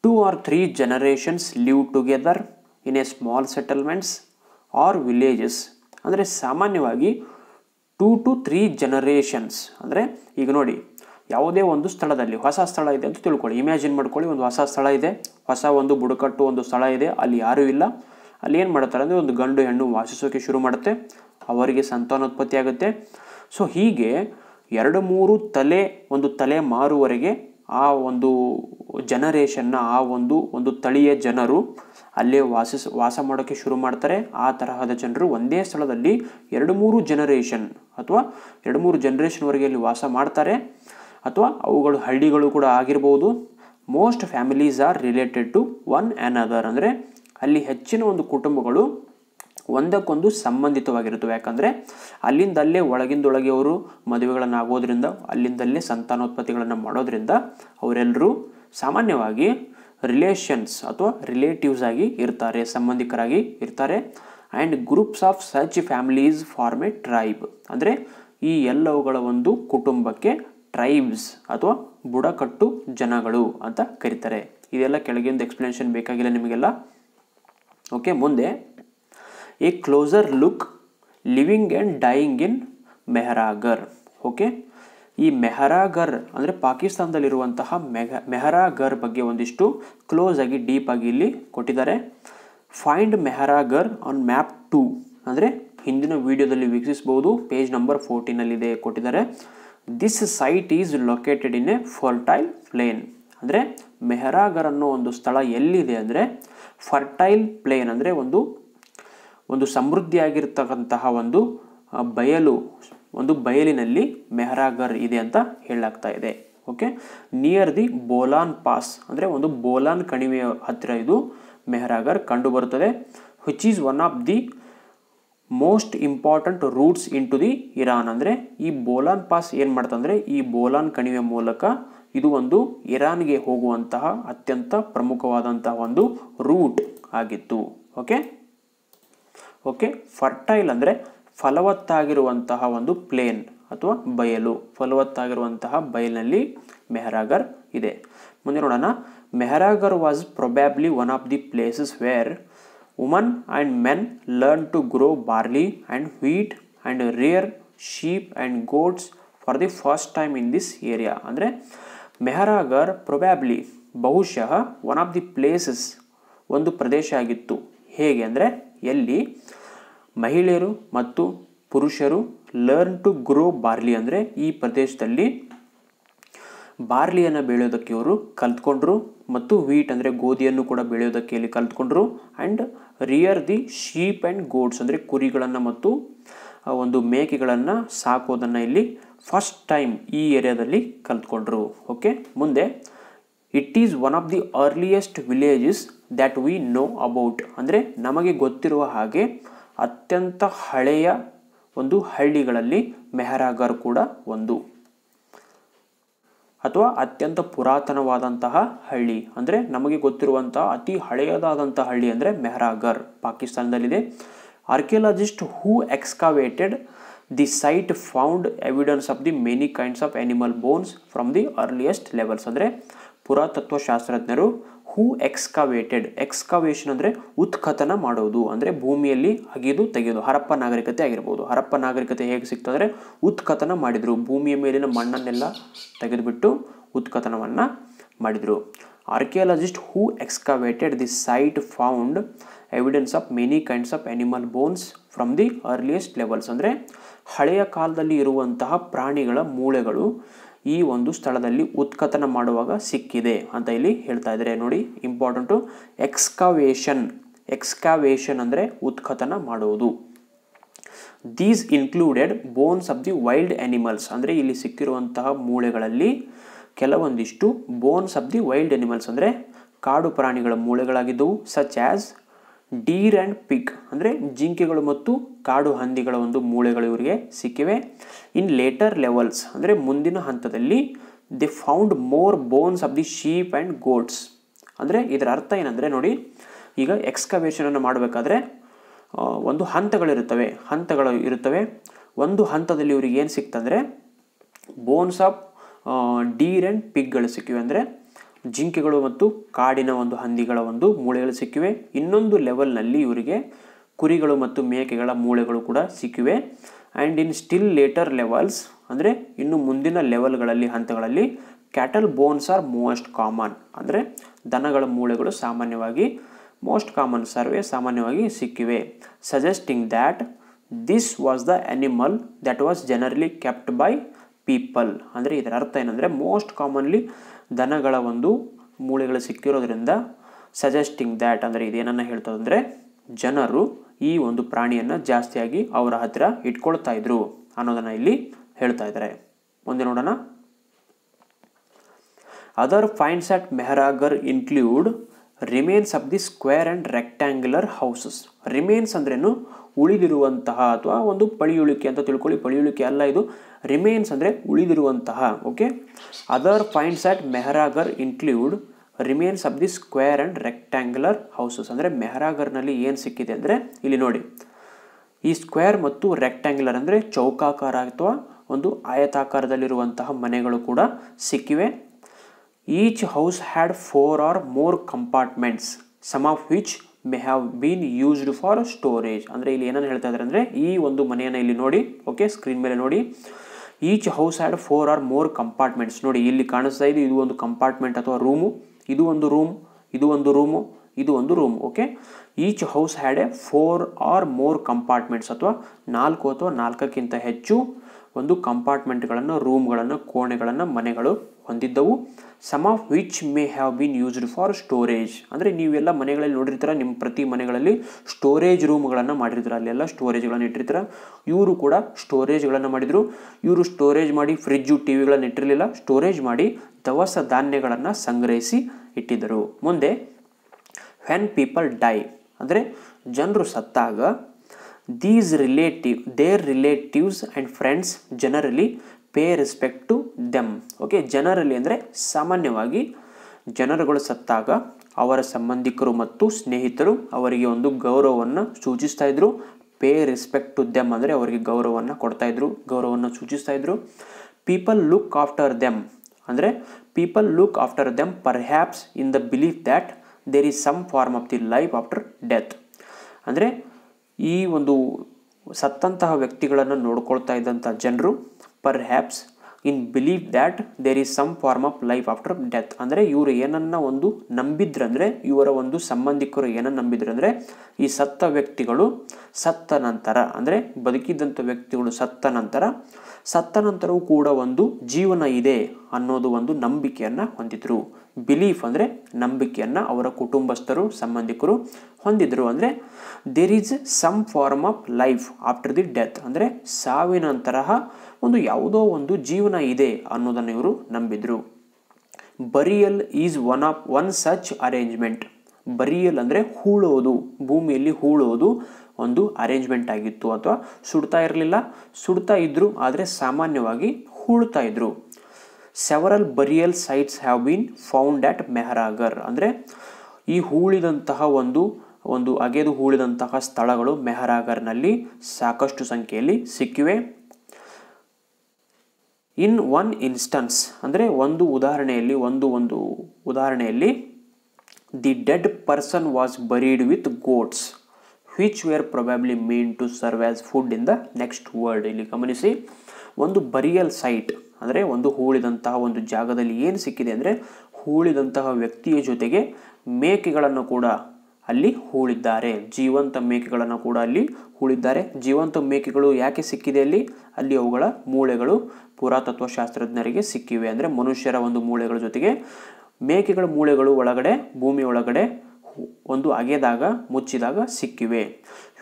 two or three generations live together in a small settlements or villages ಅಂದರೆ ಸಾಮಾನ್ಯವಾಗಿ ಟೂ ಟು ತ್ರೀ ಜನರೇಷನ್ಸ್ ಅಂದರೆ ಈಗ ನೋಡಿ ಯಾವುದೇ ಒಂದು ಸ್ಥಳದಲ್ಲಿ ಹೊಸ ಸ್ಥಳ ಇದೆ ಅಂತ ತಿಳ್ಕೊಳ್ಳಿ ಇಮ್ಯಾಜಿನ್ ಮಾಡ್ಕೊಳ್ಳಿ ಒಂದು ಹೊಸ ಸ್ಥಳ ಇದೆ ಹೊಸ ಒಂದು ಬುಡಕಟ್ಟು ಒಂದು ಸ್ಥಳ ಇದೆ ಅಲ್ಲಿ ಯಾರೂ ಇಲ್ಲ ಅಲ್ಲಿ ಏನು ಮಾಡ್ತಾರೆ ಅಂದರೆ ಒಂದು ಗಂಡು ಹೆಣ್ಣು ವಾಸಿಸೋಕೆ ಶುರು ಮಾಡುತ್ತೆ ಅವರಿಗೆ ಸಂತಾನೋತ್ಪತ್ತಿ ಆಗುತ್ತೆ ಸೊ ಹೀಗೆ ಎರಡು ಮೂರು ತಲೆ ಒಂದು ತಲೆ ಮಾರುವರೆಗೆ ಆ ಒಂದು ಜನರೇಷನ್ನ ಆ ಒಂದು ಒಂದು ತಳಿಯ ಜನರು ಅಲ್ಲೇ ವಾಸಿಸ ವಾಸ ಮಾಡೋಕ್ಕೆ ಶುರು ಮಾಡ್ತಾರೆ ಆ ತರಹದ ಜನರು ಒಂದೇ ಸ್ಥಳದಲ್ಲಿ ಎರಡು ಮೂರು ಜನರೇಷನ್ ಅಥವಾ ಎರಡು ಮೂರು ಜನರೇಷನ್ವರೆಗೆ ಅಲ್ಲಿ ವಾಸ ಮಾಡ್ತಾರೆ ಅಥವಾ ಅವುಗಳು ಹಳ್ಳಿಗಳು ಕೂಡ ಆಗಿರ್ಬೋದು most families are related to one an other ಅಂದರೆ ಅಲ್ಲಿ ಹೆಚ್ಚಿನ ಒಂದು ಕುಟುಂಬಗಳು ಒಂದಕ್ಕೊಂದು ಸಂಬಂಧಿತವಾಗಿರುತ್ತವೆ ಯಾಕಂದರೆ ಅಲ್ಲಿಂದಲ್ಲೇ ಒಳಗಿಂದೊಳಗೆ ಅವರು ಮದುವೆಗಳನ್ನು ಆಗೋದ್ರಿಂದ ಅಲ್ಲಿಂದಲ್ಲೇ ಸಂತಾನೋತ್ಪತ್ತಿಗಳನ್ನು ಮಾಡೋದ್ರಿಂದ ಅವರೆಲ್ಲರೂ ಸಾಮಾನ್ಯವಾಗಿ ರಿಲೇಷನ್ಸ್ ಅಥವಾ ರಿಲೇಟಿವ್ಸ್ ಆಗಿ ಇರ್ತಾರೆ ಸಂಬಂಧಿಕರಾಗಿ ಇರ್ತಾರೆ and groups of such families form a tribe ಅಂದರೆ ಈ ಎಲ್ಲವುಗಳ ಒಂದು ಕುಟುಂಬಕ್ಕೆ ಟ್ರೈಬ್ಸ್ ಅಥವಾ ಬುಡಕಟ್ಟು ಜನಗಳು ಅಂತ ಕರೀತಾರೆ ಇದೆಲ್ಲ ಕೆಳಗಿಂದ ಎಕ್ಸ್ಪ್ಲನೇಷನ್ ಬೇಕಾಗಿಲ್ಲ ನಿಮಗೆಲ್ಲ ಓಕೆ ಮುಂದೆ a closer look living and dying in Mehrgarh okay ಈ ಮೆಹರಾಗರ್ ಅಂದರೆ ಪಾಕಿಸ್ತಾನದಲ್ಲಿರುವಂತಹ ಮೆಹ ಮೆಹರಾಗರ್ ಬಗ್ಗೆ ಒಂದಿಷ್ಟು ಕ್ಲೋಸ್ ಆಗಿ ಡೀಪ್ ಆಗಿ ಇಲ್ಲಿ ಕೊಟ್ಟಿದ್ದಾರೆ find Mehrgarh on map two ಅಂದರೆ ಹಿಂದಿನ ವಿಡಿಯೋದಲ್ಲಿ ವೀಕ್ಷಿಸಬಹುದು ಪೇಜ್ ನಂಬರ್ ಫೋರ್ಟೀನಲ್ಲಿದೆ ಕೊಟ್ಟಿದ್ದಾರೆ this site is located in a fertile plain ಅಂದರೆ ಮೆಹರಾಗರ್ ಅನ್ನೋ ಒಂದು ಸ್ಥಳ ಎಲ್ಲಿದೆ ಅಂದರೆ ಫರ್ಟೈಲ್ ಪ್ಲೇನ್ ಅಂದರೆ ಒಂದು ಒಂದು ಸಮೃದ್ಧಿಯಾಗಿರ್ತಕ್ಕಂತಹ ಒಂದು ಬಯಲು ಒಂದು ಬಯಲಿನಲ್ಲಿ ಮೆಹರಾಗರ್ ಇದೆ ಅಂತ ಹೇಳಲಾಗ್ತಾ ಇದೆ okay near the Bolan pass ಅಂದರೆ ಒಂದು ಬೋಲಾನ್ ಕಣಿವೆಯ ಹತ್ತಿರ ಇದು ಮೆಹರಾಗರ್ ಕಂಡುಬರುತ್ತದೆ which is one of the most important routes into the Iran ಅಂದರೆ ಈ ಬೋಲಾನ್ ಪಾಸ್ ಏನು ಮಾಡ್ತಂದರೆ ಈ ಬೋಲಾನ್ ಕಣಿವೆ ಮೂಲಕ ಇದು ಒಂದು ಇರಾನ್ಗೆ ಹೋಗುವಂತಹ ಅತ್ಯಂತ ಪ್ರಮುಖವಾದಂತಹ ಒಂದು ರೂಟ್ ಆಗಿತ್ತು ಓಕೆ ಓಕೆ ಫರ್ಟೈಲ್ ಅಂದರೆ ಫಲವತ್ತಾಗಿರುವಂತಹ ಒಂದು ಪ್ಲೇನ್ ಅಥವಾ ಬಯಲು ಫಲವತ್ತಾಗಿರುವಂತಹ ಬಯಲಿನಲ್ಲಿ ಮೆಹರಾಗರ್ ಇದೆ. ಮುಂದೆ ನೋಡೋಣ. Mehrgarh was probably one of the places where woman and men learn to grow barley and wheat and rear sheep and goats for the first time in this area. ಅಂದರೆ ಮೆಹರಾಗರ್ ಪ್ರೊಬ್ಯಾಬ್ಲಿ ಬಹುಶಃ ಒನ್ ಆಫ್ ದಿ ಪ್ಲೇಸಸ್ ಒಂದು ಪ್ರದೇಶ ಆಗಿತ್ತು. ಹೇಗೆ ಅಂದರೆ ಎಲ್ಲಿ ಮಹಿಳೆಯರು ಮತ್ತು ಪುರುಷರು ಲರ್ನ್ ಟು ಗ್ರೋ ಬಾರ್ಲಿ, ಅಂದರೆ ಈ ಪ್ರದೇಶದಲ್ಲಿ ಬಾರ್ಲಿಯನ್ನು ಬೆಳೆಯೋದಕ್ಕೆ ಇವರು ಕಲ್ತ್ಕೊಂಡ್ರು ಮತ್ತು ವೀಟ್ ಅಂದರೆ ಗೋಧಿಯನ್ನು ಕೂಡ ಬೆಳೆಯೋದಕ್ಕೆ ಇಲ್ಲಿ ಕಲ್ತ್ಕೊಂಡ್ರು. And rear the sheep and goats ಅಂದರೆ ಕುರಿಗಳನ್ನು ಮತ್ತು ಒಂದು ಮೇಕೆಗಳನ್ನು ಸಾಕೋದನ್ನು ಇಲ್ಲಿ ಫಸ್ಟ್ ಟೈಮ್ ಈ ಏರಿಯಾದಲ್ಲಿ ಕಲ್ತ್ಕೊಂಡ್ರು. ಓಕೆ, ಮುಂದೆ it is one of the earliest villages that we know about, ಅಂದರೆ ನಮಗೆ ಗೊತ್ತಿರುವ ಹಾಗೆ ಅತ್ಯಂತ ಹಳೆಯ ಒಂದು ಹಳ್ಳಿಗಳಲ್ಲಿ ಮೆಹರಾಗರ್ ಕೂಡ ಒಂದು, ಅಥವಾ ಅತ್ಯಂತ ಪುರಾತನವಾದಂತಹ ಹಳ್ಳಿ ಅಂದರೆ ನಮಗೆ ಗೊತ್ತಿರುವಂತಹ ಅತಿ ಹಳೆಯದಾದಂಥ ಹಳ್ಳಿ ಅಂದರೆ ಮೆಹರಾಗರ್ ಪಾಕಿಸ್ತಾನದಲ್ಲಿದೆ. Archaeologist who excavated the site found evidence of the many kinds of animal bones from the earliest levels. ಅಂದರೆ ಪುರಾತತ್ವಶಾಸ್ತ್ರಜ್ಞರು ಹೂ ಎಕ್ಸ್ಕಾವೇಟೆಡ್, ಎಕ್ಸ್ಕಾವೇಷನ್ ಅಂದರೆ ಉತ್ಖತನ ಮಾಡೋದು, ಅಂದರೆ ಭೂಮಿಯಲ್ಲಿ ಅಗಿದು ತೆಗೆಯೋದು. ಹರಪ್ಪ ನಾಗರಿಕತೆ ಆಗಿರ್ಬೋದು. ಹರಪ್ಪ ನಾಗರಿಕತೆ ಹೇಗೆ ಸಿಗ್ತಂದರೆ ಉತ್ಖತನ ಮಾಡಿದರು, ಭೂಮಿಯ ಮೇಲಿನ ಮಣ್ಣನ್ನೆಲ್ಲ ತೆಗೆದುಬಿಟ್ಟು ಉತ್ಖತನವನ್ನು ಮಾಡಿದರು. Archaeologist who excavated the site found evidence of many kinds of animal bones from the earliest levels, ಅಂದರೆ ಹಳೆಯ ಕಾಲದಲ್ಲಿ ಇರುವಂತಹ ಪ್ರಾಣಿಗಳ ಮೂಳೆಗಳು ಈ ಒಂದು ಸ್ಥಳದಲ್ಲಿ ಉತ್ಖತನ ಮಾಡುವಾಗ ಸಿಕ್ಕಿದೆ ಅಂತ ಇಲ್ಲಿ ಹೇಳ್ತಾ ಇದ್ದಾರೆ. ನೋಡಿ, ಇಂಪಾರ್ಟೆಂಟು ಎಕ್ಸ್ಕಾವೇಷನ್. ಎಕ್ಸ್ಕಾವೇಷನ್ ಅಂದರೆ ಉತ್ಖತನ ಮಾಡುವುದು. These included bones of the wild animals, ಅಂದರೆ ಇಲ್ಲಿ ಸಿಕ್ಕಿರುವಂತಹ ಮೂಳೆಗಳಲ್ಲಿ ಕೆಲವೊಂದಿಷ್ಟು bones of the wild animals ಅಂದರೆ ಕಾಡು ಪ್ರಾಣಿಗಳ ಮೂಳೆಗಳಾಗಿದ್ದವು. Such as deer and pig, ಅಂದರೆ ಜಿಂಕೆಗಳು ಮತ್ತು ಕಾಡು ಹಂದಿಗಳ ಒಂದು ಮೂಳೆಗಳು ಇವರಿಗೆ ಸಿಕ್ಕಿವೆ. ಇನ್ ಲೇಟರ್ ಲೆವೆಲ್ಸ್ ಅಂದರೆ ಮುಂದಿನ ಹಂತದಲ್ಲಿ the found more bones of the sheep and goats. ಅಂದರೆ ಇದರ ಅರ್ಥ ಏನಂದರೆ ನೋಡಿ, ಈಗ ಎಕ್ಸ್ಕವೇಷನನ್ನು ಮಾಡಬೇಕಾದ್ರೆ ಒಂದು ಹಂತಗಳಿರುತ್ತವೆ ಹಂತಗಳು ಇರುತ್ತವೆ ಒಂದು ಹಂತದಲ್ಲಿ ಇವ್ರಿಗೆ ಏನು ಸಿಕ್ತಂದರೆ ಬೋನ್ಸ್ ಆಫ್ ಡೀರ್ ಆ್ಯಂಡ್ ಪಿಗ್ಗಳು ಸಿಕ್ಕಿವೆ, ಅಂದರೆ ಜಿಂಕೆಗಳು ಮತ್ತು ಕಾಡಿನ ಒಂದು ಹಂದಿಗಳ ಒಂದು ಮೂಳೆಗಳು ಸಿಕ್ಕಿವೆ. ಇನ್ನೊಂದು ಲೆವೆಲ್ನಲ್ಲಿ ಇವರಿಗೆ ಕುರಿಗಳು ಮತ್ತು ಮೇಕೆಗಳ ಮೂಳೆಗಳು ಕೂಡ ಸಿಕ್ಕಿವೆ. And in still later levels ಅಂದರೆ ಇನ್ನು ಮುಂದಿನ ಲೆವೆಲ್ಗಳಲ್ಲಿ ಹಂತಗಳಲ್ಲಿ cattle bones are most common, ಅಂದರೆ ದನಗಳ ಮೂಳೆಗಳು ಸಾಮಾನ್ಯವಾಗಿ ಮೋಸ್ಟ್ ಕಾಮನ್ ಸರ್ವೇ ಸಾಮಾನ್ಯವಾಗಿ ಸಿಕ್ಕಿವೆ. Suggesting that this was the animal that was generally kept by people. ಅಂದರೆ ಇದರ ಅರ್ಥ ಏನಂದರೆ ಮೋಸ್ಟ್ ಕಾಮನ್ಲಿ ದನಗಳ ಒಂದು ಮೂಳೆಗಳು ಸಿಕ್ಕಿರೋದ್ರಿಂದ ಸಜೆಸ್ಟಿಂಗ್ ದ್ಯಾಟ್ ಅಂದರೆ ಇದೇನನ್ನು ಹೇಳ್ತದಂದರೆ ಜನರು ಈ ಒಂದು ಪ್ರಾಣಿಯನ್ನು ಜಾಸ್ತಿಯಾಗಿ ಅವರ ಹತ್ತಿರ ಇಟ್ಕೊಳ್ತಾ ಇದ್ರು ಅನ್ನೋದನ್ನು ಇಲ್ಲಿ ಹೇಳ್ತಾ ಇದ್ದಾರೆ. ಮುಂದೆ ನೋಡೋಣ. Other finds at Mehrgarh include remains of the square and rectangular houses. Remains ಅಂದ್ರೇನು? ಉಳಿದಿರುವಂತಹ ಅಥವಾ ಒಂದು ಪಳಿಯುಳಿಕೆ ಅಂತ ತಿಳ್ಕೊಳ್ಳಿ, ಪಳಿಯುಳಿಕೆ ಅಲ್ಲ ಇದು. ರಿಮೇನ್ಸ್ ಅಂದರೆ ಉಳಿದಿರುವಂತಹ. Okay, other finds at Mehrgarh include remains of the square and rectangular houses. ಅಂದರೆ ಮೆಹರಾಗರ್ನಲ್ಲಿ ಏನು ಸಿಕ್ಕಿದೆ ಅಂದರೆ ಇಲ್ಲಿ ನೋಡಿ, ಈ ಸ್ಕ್ವೇರ್ ಮತ್ತು ರೆಕ್ಟ್ಯಾಂಗ್ಯುಲರ್ ಅಂದರೆ ಚೌಕಾಕಾರ ಅಥವಾ ಒಂದು ಆಯತಾಕಾರದಲ್ಲಿರುವಂತಹ ಮನೆಗಳು ಕೂಡ ಸಿಕ್ಕಿವೆ. Each house had four or more compartments some of which may have been used for storage. ಅಂದರೆ ಇಲ್ಲಿ ಏನನ್ನು ಹೇಳ್ತಾ ಇದ್ದಾರೆ ಅಂದರೆ ಈ ಒಂದು ಮನೆಯನ್ನು ಇಲ್ಲಿ ನೋಡಿ, ಓಕೆ ಸ್ಕ್ರೀನ್ ಮೇಲೆ ನೋಡಿ, each house had four or more compartments. ನೋಡಿ ಇಲ್ಲಿ ಕಾಣಿಸ್ತಾ ಇದೆ, ಇದು ಒಂದು ಕಂಪಾರ್ಟ್ಮೆಂಟ್ ಅಥವಾ ರೂಮು, ಇದು ಒಂದು ರೂಮ್, ಇದು ಒಂದು ರೂಮು, ಇದು ಒಂದು room. Okay, each house had a four or more compartments ಅಥವಾ ನಾಲ್ಕು ಅಥವಾ ನಾಲ್ಕಕ್ಕಿಂತ ಹೆಚ್ಚು ಒಂದು ಕಂಪಾರ್ಟ್ಮೆಂಟ್ಗಳನ್ನು, ರೂಮ್ಗಳನ್ನು, ಕೋಣೆಗಳನ್ನು ಮನೆಗಳು ಹೊಂದಿದ್ದವು. Some of which may have been used for storage. ಅಂದರೆ ನೀವೆಲ್ಲ ಮನೆಗಳಲ್ಲಿ ನೋಡಿರ್ತೀರ, ನಿಮ್ಮ ಪ್ರತಿ ಮನೆಗಳಲ್ಲಿ ಸ್ಟೋರೇಜ್ ರೂಮ್ಗಳನ್ನು ಮಾಡಿರ್ತೀರ, ಅಲ್ಲೆಲ್ಲ ಸ್ಟೋರೇಜ್ಗಳನ್ನು ಇಟ್ಟಿರ್ತೀರ. ಇವರು ಕೂಡ ಸ್ಟೋರೇಜ್ಗಳನ್ನು ಮಾಡಿದರು. ಇವರು ಸ್ಟೋರೇಜ್ ಮಾಡಿ ಫ್ರಿಜ್ಜು ಟಿ ವಿಗಳನ್ನು ಇಟ್ಟಿರಲಿಲ್ಲ, ಸ್ಟೋರೇಜ್ ಮಾಡಿ ದವಸ ಧಾನ್ಯಗಳನ್ನು ಸಂಗ್ರಹಿಸಿ ಇಟ್ಟಿದ್ದರು. ಮುಂದೆ ವೆನ್ ಪೀಪಲ್ ಡೈ ಅಂದರೆ ಜನರು ಸತ್ತಾಗ these relative their relatives and friends generally pay respect to them. Okay, ಜನರಲ್ಲಿ ಅಂದರೆ ಸಾಮಾನ್ಯವಾಗಿ ಜನರುಗಳು ಸತ್ತಾಗ ಅವರ ಸಂಬಂಧಿಕರು ಮತ್ತು ಸ್ನೇಹಿತರು ಅವರಿಗೆ ಒಂದು ಗೌರವವನ್ನು ಸೂಚಿಸ್ತಾ ಇದ್ರು. ಪೇ ರೆಸ್ಪೆಕ್ಟ್ ಟು ದೆಮ್ ಅಂದರೆ ಅವರಿಗೆ ಗೌರವವನ್ನು ಕೊಡ್ತಾ ಇದ್ರು, ಗೌರವವನ್ನು ಸೂಚಿಸ್ತಾ ಇದ್ರು. ಪೀಪಲ್ ಲುಕ್ ಆಫ್ಟರ್ ದೆಮ್ ಅಂದರೆ people look after them perhaps in the belief that there is some form of the life after death. ಅಂದರೆ ಈ ಒಂದು ಸತ್ತಂತಹ ವ್ಯಕ್ತಿಗಳನ್ನು ನೋಡ್ಕೊಳ್ತಾ ಇದ್ದಂಥ ಜನರು perhaps in believe that there is some form of life after death ಅಂದರೆ ಇವರು ಏನನ್ನು ಒಂದು ನಂಬಿದ್ರಂದರೆ, ಇವರ ಒಂದು ಸಂಬಂಧಿಕರು ಏನನ್ನು ನಂಬಿದ್ರಂದರೆ ಈ ಸತ್ತ ವ್ಯಕ್ತಿಗಳು ಸತ್ತ ನಂತರ ಅಂದರೆ ಬದುಕಿದ್ದಂಥ ವ್ಯಕ್ತಿಗಳು ಸತ್ತ ನಂತರ ಸತ್ತ ನಂತರವೂ ಕೂಡ ಒಂದು ಜೀವನ ಇದೆ ಅನ್ನೋದು ಒಂದು ನಂಬಿಕೆಯನ್ನು ಹೊಂದಿದ್ರು. ಬಿಲೀಫ್ ಅಂದರೆ ನಂಬಿಕೆಯನ್ನು ಅವರ ಕುಟುಂಬಸ್ಥರು ಸಂಬಂಧಿಕರು ಹೊಂದಿದ್ರು. ಅಂದರೆ there is some form of life after the death ಅಂದರೆ ಸಾವಿನ ನಂತರಹ ಒಂದು ಯಾವುದೋ ಒಂದು ಜೀವನ ಇದೆ ಅನ್ನೋದನ್ನು ಇವರು ನಂಬಿದ್ರು. Burial is one of one such arrangement. Burial ಅಂದರೆ ಹೂಳೋದು, ಭೂಮಿಯಲ್ಲಿ ಹೂಳೋದು ಒಂದು ಅರೇಂಜ್ಮೆಂಟ್ ಆಗಿತ್ತು. ಅಥವಾ ಸುಡ್ತಾ ಇರಲಿಲ್ಲ, ಸುಡ್ತಾ ಇದ್ದರು ಆದರೆ ಸಾಮಾನ್ಯವಾಗಿ ಹೂಳ್ತಾ ಇದ್ದರು. Several burial sites have been found at Mehrgarh ಅಂದರೆ ಈ ಹೂಳಿದಂತಹ ಒಂದು ಒಂದು ಅಗೆದು ಹೂಳಿದಂತಹ ಸ್ಥಳಗಳು ಮೆಹರಾಗರ್ನಲ್ಲಿ ಸಾಕಷ್ಟು ಸಂಖ್ಯೆಯಲ್ಲಿ ಸಿಕ್ಕಿವೆ. ಇನ್ ಒನ್ ಇನ್ಸ್ಟನ್ಸ್ ಅಂದರೆ ಒಂದು ಉದಾಹರಣೆಯಲ್ಲಿ ಒಂದು ಒಂದು ಉದಾಹರಣೆಯಲ್ಲಿ the dead person was buried with goats which were probably meant to serve as food in the next world. ಇಲ್ಲಿ ಗಮನಿಸಿ, ಒಂದು ಬರಿಯಲ್ ಸೈಟ್ ಅಂದರೆ ಒಂದು ಹೂಳಿದಂತಹ ಒಂದು ಜಾಗದಲ್ಲಿ ಏನು ಸಿಕ್ಕಿದೆ ಅಂದರೆ ಹೂಳಿದಂತಹ ವ್ಯಕ್ತಿಯ ಜೊತೆಗೆ ಮೇಕೆಗಳನ್ನು ಕೂಡ ಅಲ್ಲಿ ಹೂಳಿದ್ದಾರೆ, ಜೀವಂತ ಮೇಕೆಗಳನ್ನು ಕೂಡ ಅಲ್ಲಿ ಹೂಳಿದ್ದಾರೆ. ಜೀವಂತ ಮೇಕೆಗಳು ಯಾಕೆ ಸಿಕ್ಕಿದೆ ಅಲ್ಲಿ? ಅಲ್ಲಿ ಅವುಗಳ ಮೂಳೆಗಳು ಪುರಾತತ್ವಶಾಸ್ತ್ರಜ್ಞರಿಗೆ ಸಿಕ್ಕಿವೆ. ಅಂದರೆ ಮನುಷ್ಯರ ಒಂದು ಮೂಳೆಗಳ ಜೊತೆಗೆ ಮೇಕೆಗಳ ಮೂಳೆಗಳು ಒಳಗಡೆ ಭೂಮಿ ಒಳಗಡೆ ಒಂದು ಅಗೆದಾಗ ಮುಚ್ಚಿದಾಗ ಸಿಕ್ಕಿವೆ.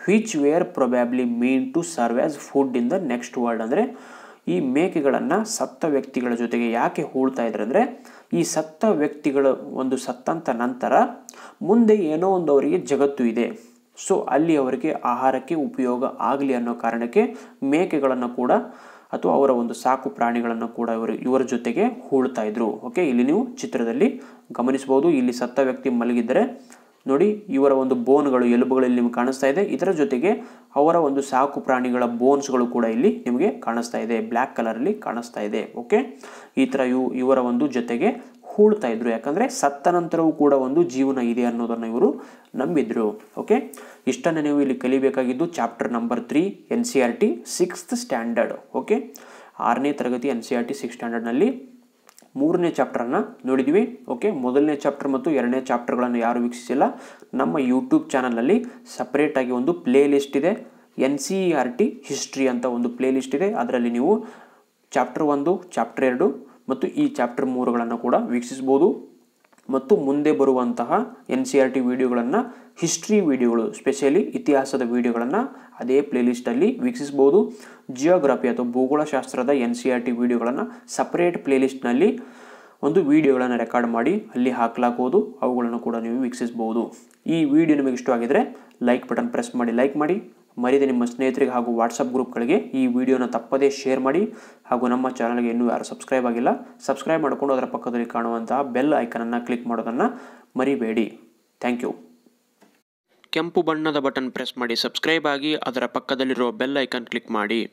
Which were probably mean to serve as food in the next world ಅಂದರೆ ಈ ಮೇಕೆಗಳನ್ನು ಸತ್ತ ವ್ಯಕ್ತಿಗಳ ಜೊತೆಗೆ ಯಾಕೆ ಹೂಳ್ತಾ ಇದ್ರು ಅಂದರೆ ಈ ಸತ್ತ ವ್ಯಕ್ತಿಗಳ ಒಂದು ಸತ್ತಂತ ನಂತರ ಮುಂದೆ ಏನೋ ಒಂದು ಅವರಿಗೆ ಜಗತ್ತು ಇದೆ, ಸೊ ಅಲ್ಲಿ ಅವರಿಗೆ ಆಹಾರಕ್ಕೆ ಉಪಯೋಗ ಆಗಲಿ ಅನ್ನೋ ಕಾರಣಕ್ಕೆ ಮೇಕೆಗಳನ್ನು ಕೂಡ ಅಥವಾ ಅವರ ಒಂದು ಸಾಕು ಪ್ರಾಣಿಗಳನ್ನು ಕೂಡ ಇವರು ಇವರ ಜೊತೆಗೆ ಹೂಳ್ತಾ ಇದ್ರು. ಓಕೆ, ಇಲ್ಲಿ ನೀವು ಚಿತ್ರದಲ್ಲಿ ಗಮನಿಸಬಹುದು. ಇಲ್ಲಿ ಸತ್ತ ವ್ಯಕ್ತಿ ಮಲಗಿದ್ದರೆ ನೋಡಿ ಇವರ ಒಂದು ಬೋನ್ಗಳು ಎಲುಬುಗಳಲ್ಲಿ ನಿಮಗೆ ಕಾಣಿಸ್ತಾ ಇದೆ. ಇದರ ಜೊತೆಗೆ ಅವರ ಒಂದು ಸಾಕು ಪ್ರಾಣಿಗಳ ಬೋನ್ಸ್ಗಳು ಕೂಡ ಇಲ್ಲಿ ನಿಮಗೆ ಕಾಣಿಸ್ತಾ ಇದೆ, ಬ್ಲ್ಯಾಕ್ ಕಲರಲ್ಲಿ ಕಾಣಿಸ್ತಾ ಇದೆ. ಓಕೆ, ಈ ಥರ ಇವು ಇವರ ಒಂದು ಜೊತೆಗೆ ಹೂಳ್ತಾ ಇದ್ರು, ಯಾಕಂದರೆ ಸತ್ತ ನಂತರವೂ ಕೂಡ ಒಂದು ಜೀವನ ಇದೆ ಅನ್ನೋದನ್ನು ಇವರು ನಂಬಿದ್ರು. ಓಕೆ, ಇಷ್ಟನ್ನು ನೀವು ಇಲ್ಲಿ ಕಲಿಬೇಕಾಗಿದ್ದು chapter number three N C R T sixth standard. Okay, ಆರನೇ ತರಗತಿ N C R T six ಸ್ಟ್ಯಾಂಡರ್ಡ್ನಲ್ಲಿ ಮೂರನೇ ಚಾಪ್ಟರನ್ನು ನೋಡಿದ್ವಿ. ಓಕೆ, ಮೊದಲನೇ ಚಾಪ್ಟರ್ ಮತ್ತು ಎರಡನೇ ಚಾಪ್ಟರ್ಗಳನ್ನು ಯಾರು ವೀಕ್ಷಿಸಿಲ್ಲ, ನಮ್ಮ ಯೂಟ್ಯೂಬ್ ಚಾನಲಲ್ಲಿ ಸಪ್ರೇಟಾಗಿ ಒಂದು ಪ್ಲೇ ಲಿಸ್ಟ್ ಇದೆ, N C R T history ಅಂತ ಒಂದು ಪ್ಲೇ ಲಿಸ್ಟ್ ಇದೆ. ಅದರಲ್ಲಿ ನೀವು ಚಾಪ್ಟರ್ ಒಂದು ಚಾಪ್ಟರ್ ಎರಡು ಮತ್ತು ಈ ಚಾಪ್ಟರ್ ಮೂರುಗಳನ್ನು ಕೂಡ ವೀಕ್ಷಿಸ್ಬೋದು. ಮತ್ತು ಮುಂದೆ ಬರುವಂತಹ ಎನ್ ಸಿ ಆರ್ ಟಿ ವಿಡಿಯೋಗಳನ್ನು ಹಿಸ್ಟ್ರಿ ವಿಡಿಯೋಗಳು ಸ್ಪೆಷಲಿ ಇತಿಹಾಸದ ವಿಡಿಯೋಗಳನ್ನು ಅದೇ ಪ್ಲೇಲಿಸ್ಟಲ್ಲಿ ವೀಕ್ಷಿಸ್ಬೋದು. ಜಿಯೋಗ್ರಫಿ ಅಥವಾ ಭೂಗೋಳಶಾಸ್ತ್ರದ ಎನ್ ಸಿ ಆರ್ ಟಿ ವಿಡಿಯೋಗಳನ್ನು ಸಪ್ರೇಟ್ ಪ್ಲೇಲಿಸ್ಟ್ನಲ್ಲಿ ಒಂದು ವಿಡಿಯೋಗಳನ್ನು ರೆಕಾರ್ಡ್ ಮಾಡಿ ಅಲ್ಲಿ ಹಾಕಲಾಗುವುದು, ಅವುಗಳನ್ನು ಕೂಡ ನೀವು ವೀಕ್ಷಿಸ್ಬೋದು. ಈ ವಿಡಿಯೋ ನಿಮಗೆ ಇಷ್ಟವಾಗಿದ್ದರೆ ಲೈಕ್ ಬಟನ್ ಪ್ರೆಸ್ ಮಾಡಿ ಲೈಕ್ ಮಾಡಿ, ಮರಿಯದೆ ನಿಮ್ಮ ಸ್ನೇಹಿತರಿಗೆ ಹಾಗೂ ವಾಟ್ಸಪ್ ಗ್ರೂಪ್ಗಳಿಗೆ ಈ ವಿಡಿಯೋನ ತಪ್ಪದೇ ಶೇರ್ ಮಾಡಿ. ಹಾಗೂ ನಮ್ಮ ಚಾನಲ್ಗೆ ಇನ್ನೂ ಯಾರು ಸಬ್ಸ್ಕ್ರೈಬ್ ಆಗಿಲ್ಲ, ಸಬ್ಸ್ಕ್ರೈಬ್ ಮಾಡಿಕೊಂಡು ಅದರ ಪಕ್ಕದಲ್ಲಿ ಕಾಣುವಂತಹ ಬೆಲ್ ಐಕನನ್ನು ಕ್ಲಿಕ್ ಮಾಡೋದನ್ನು ಮರಿಬೇಡಿ. Thank you. ಕೆಂಪು ಬಣ್ಣದ ಬಟನ್ ಪ್ರೆಸ್ ಮಾಡಿ ಸಬ್ಸ್ಕ್ರೈಬ್ ಆಗಿ ಅದರ ಪಕ್ಕದಲ್ಲಿರುವ ಬೆಲ್ ಐಕನ್ ಕ್ಲಿಕ್ ಮಾಡಿ.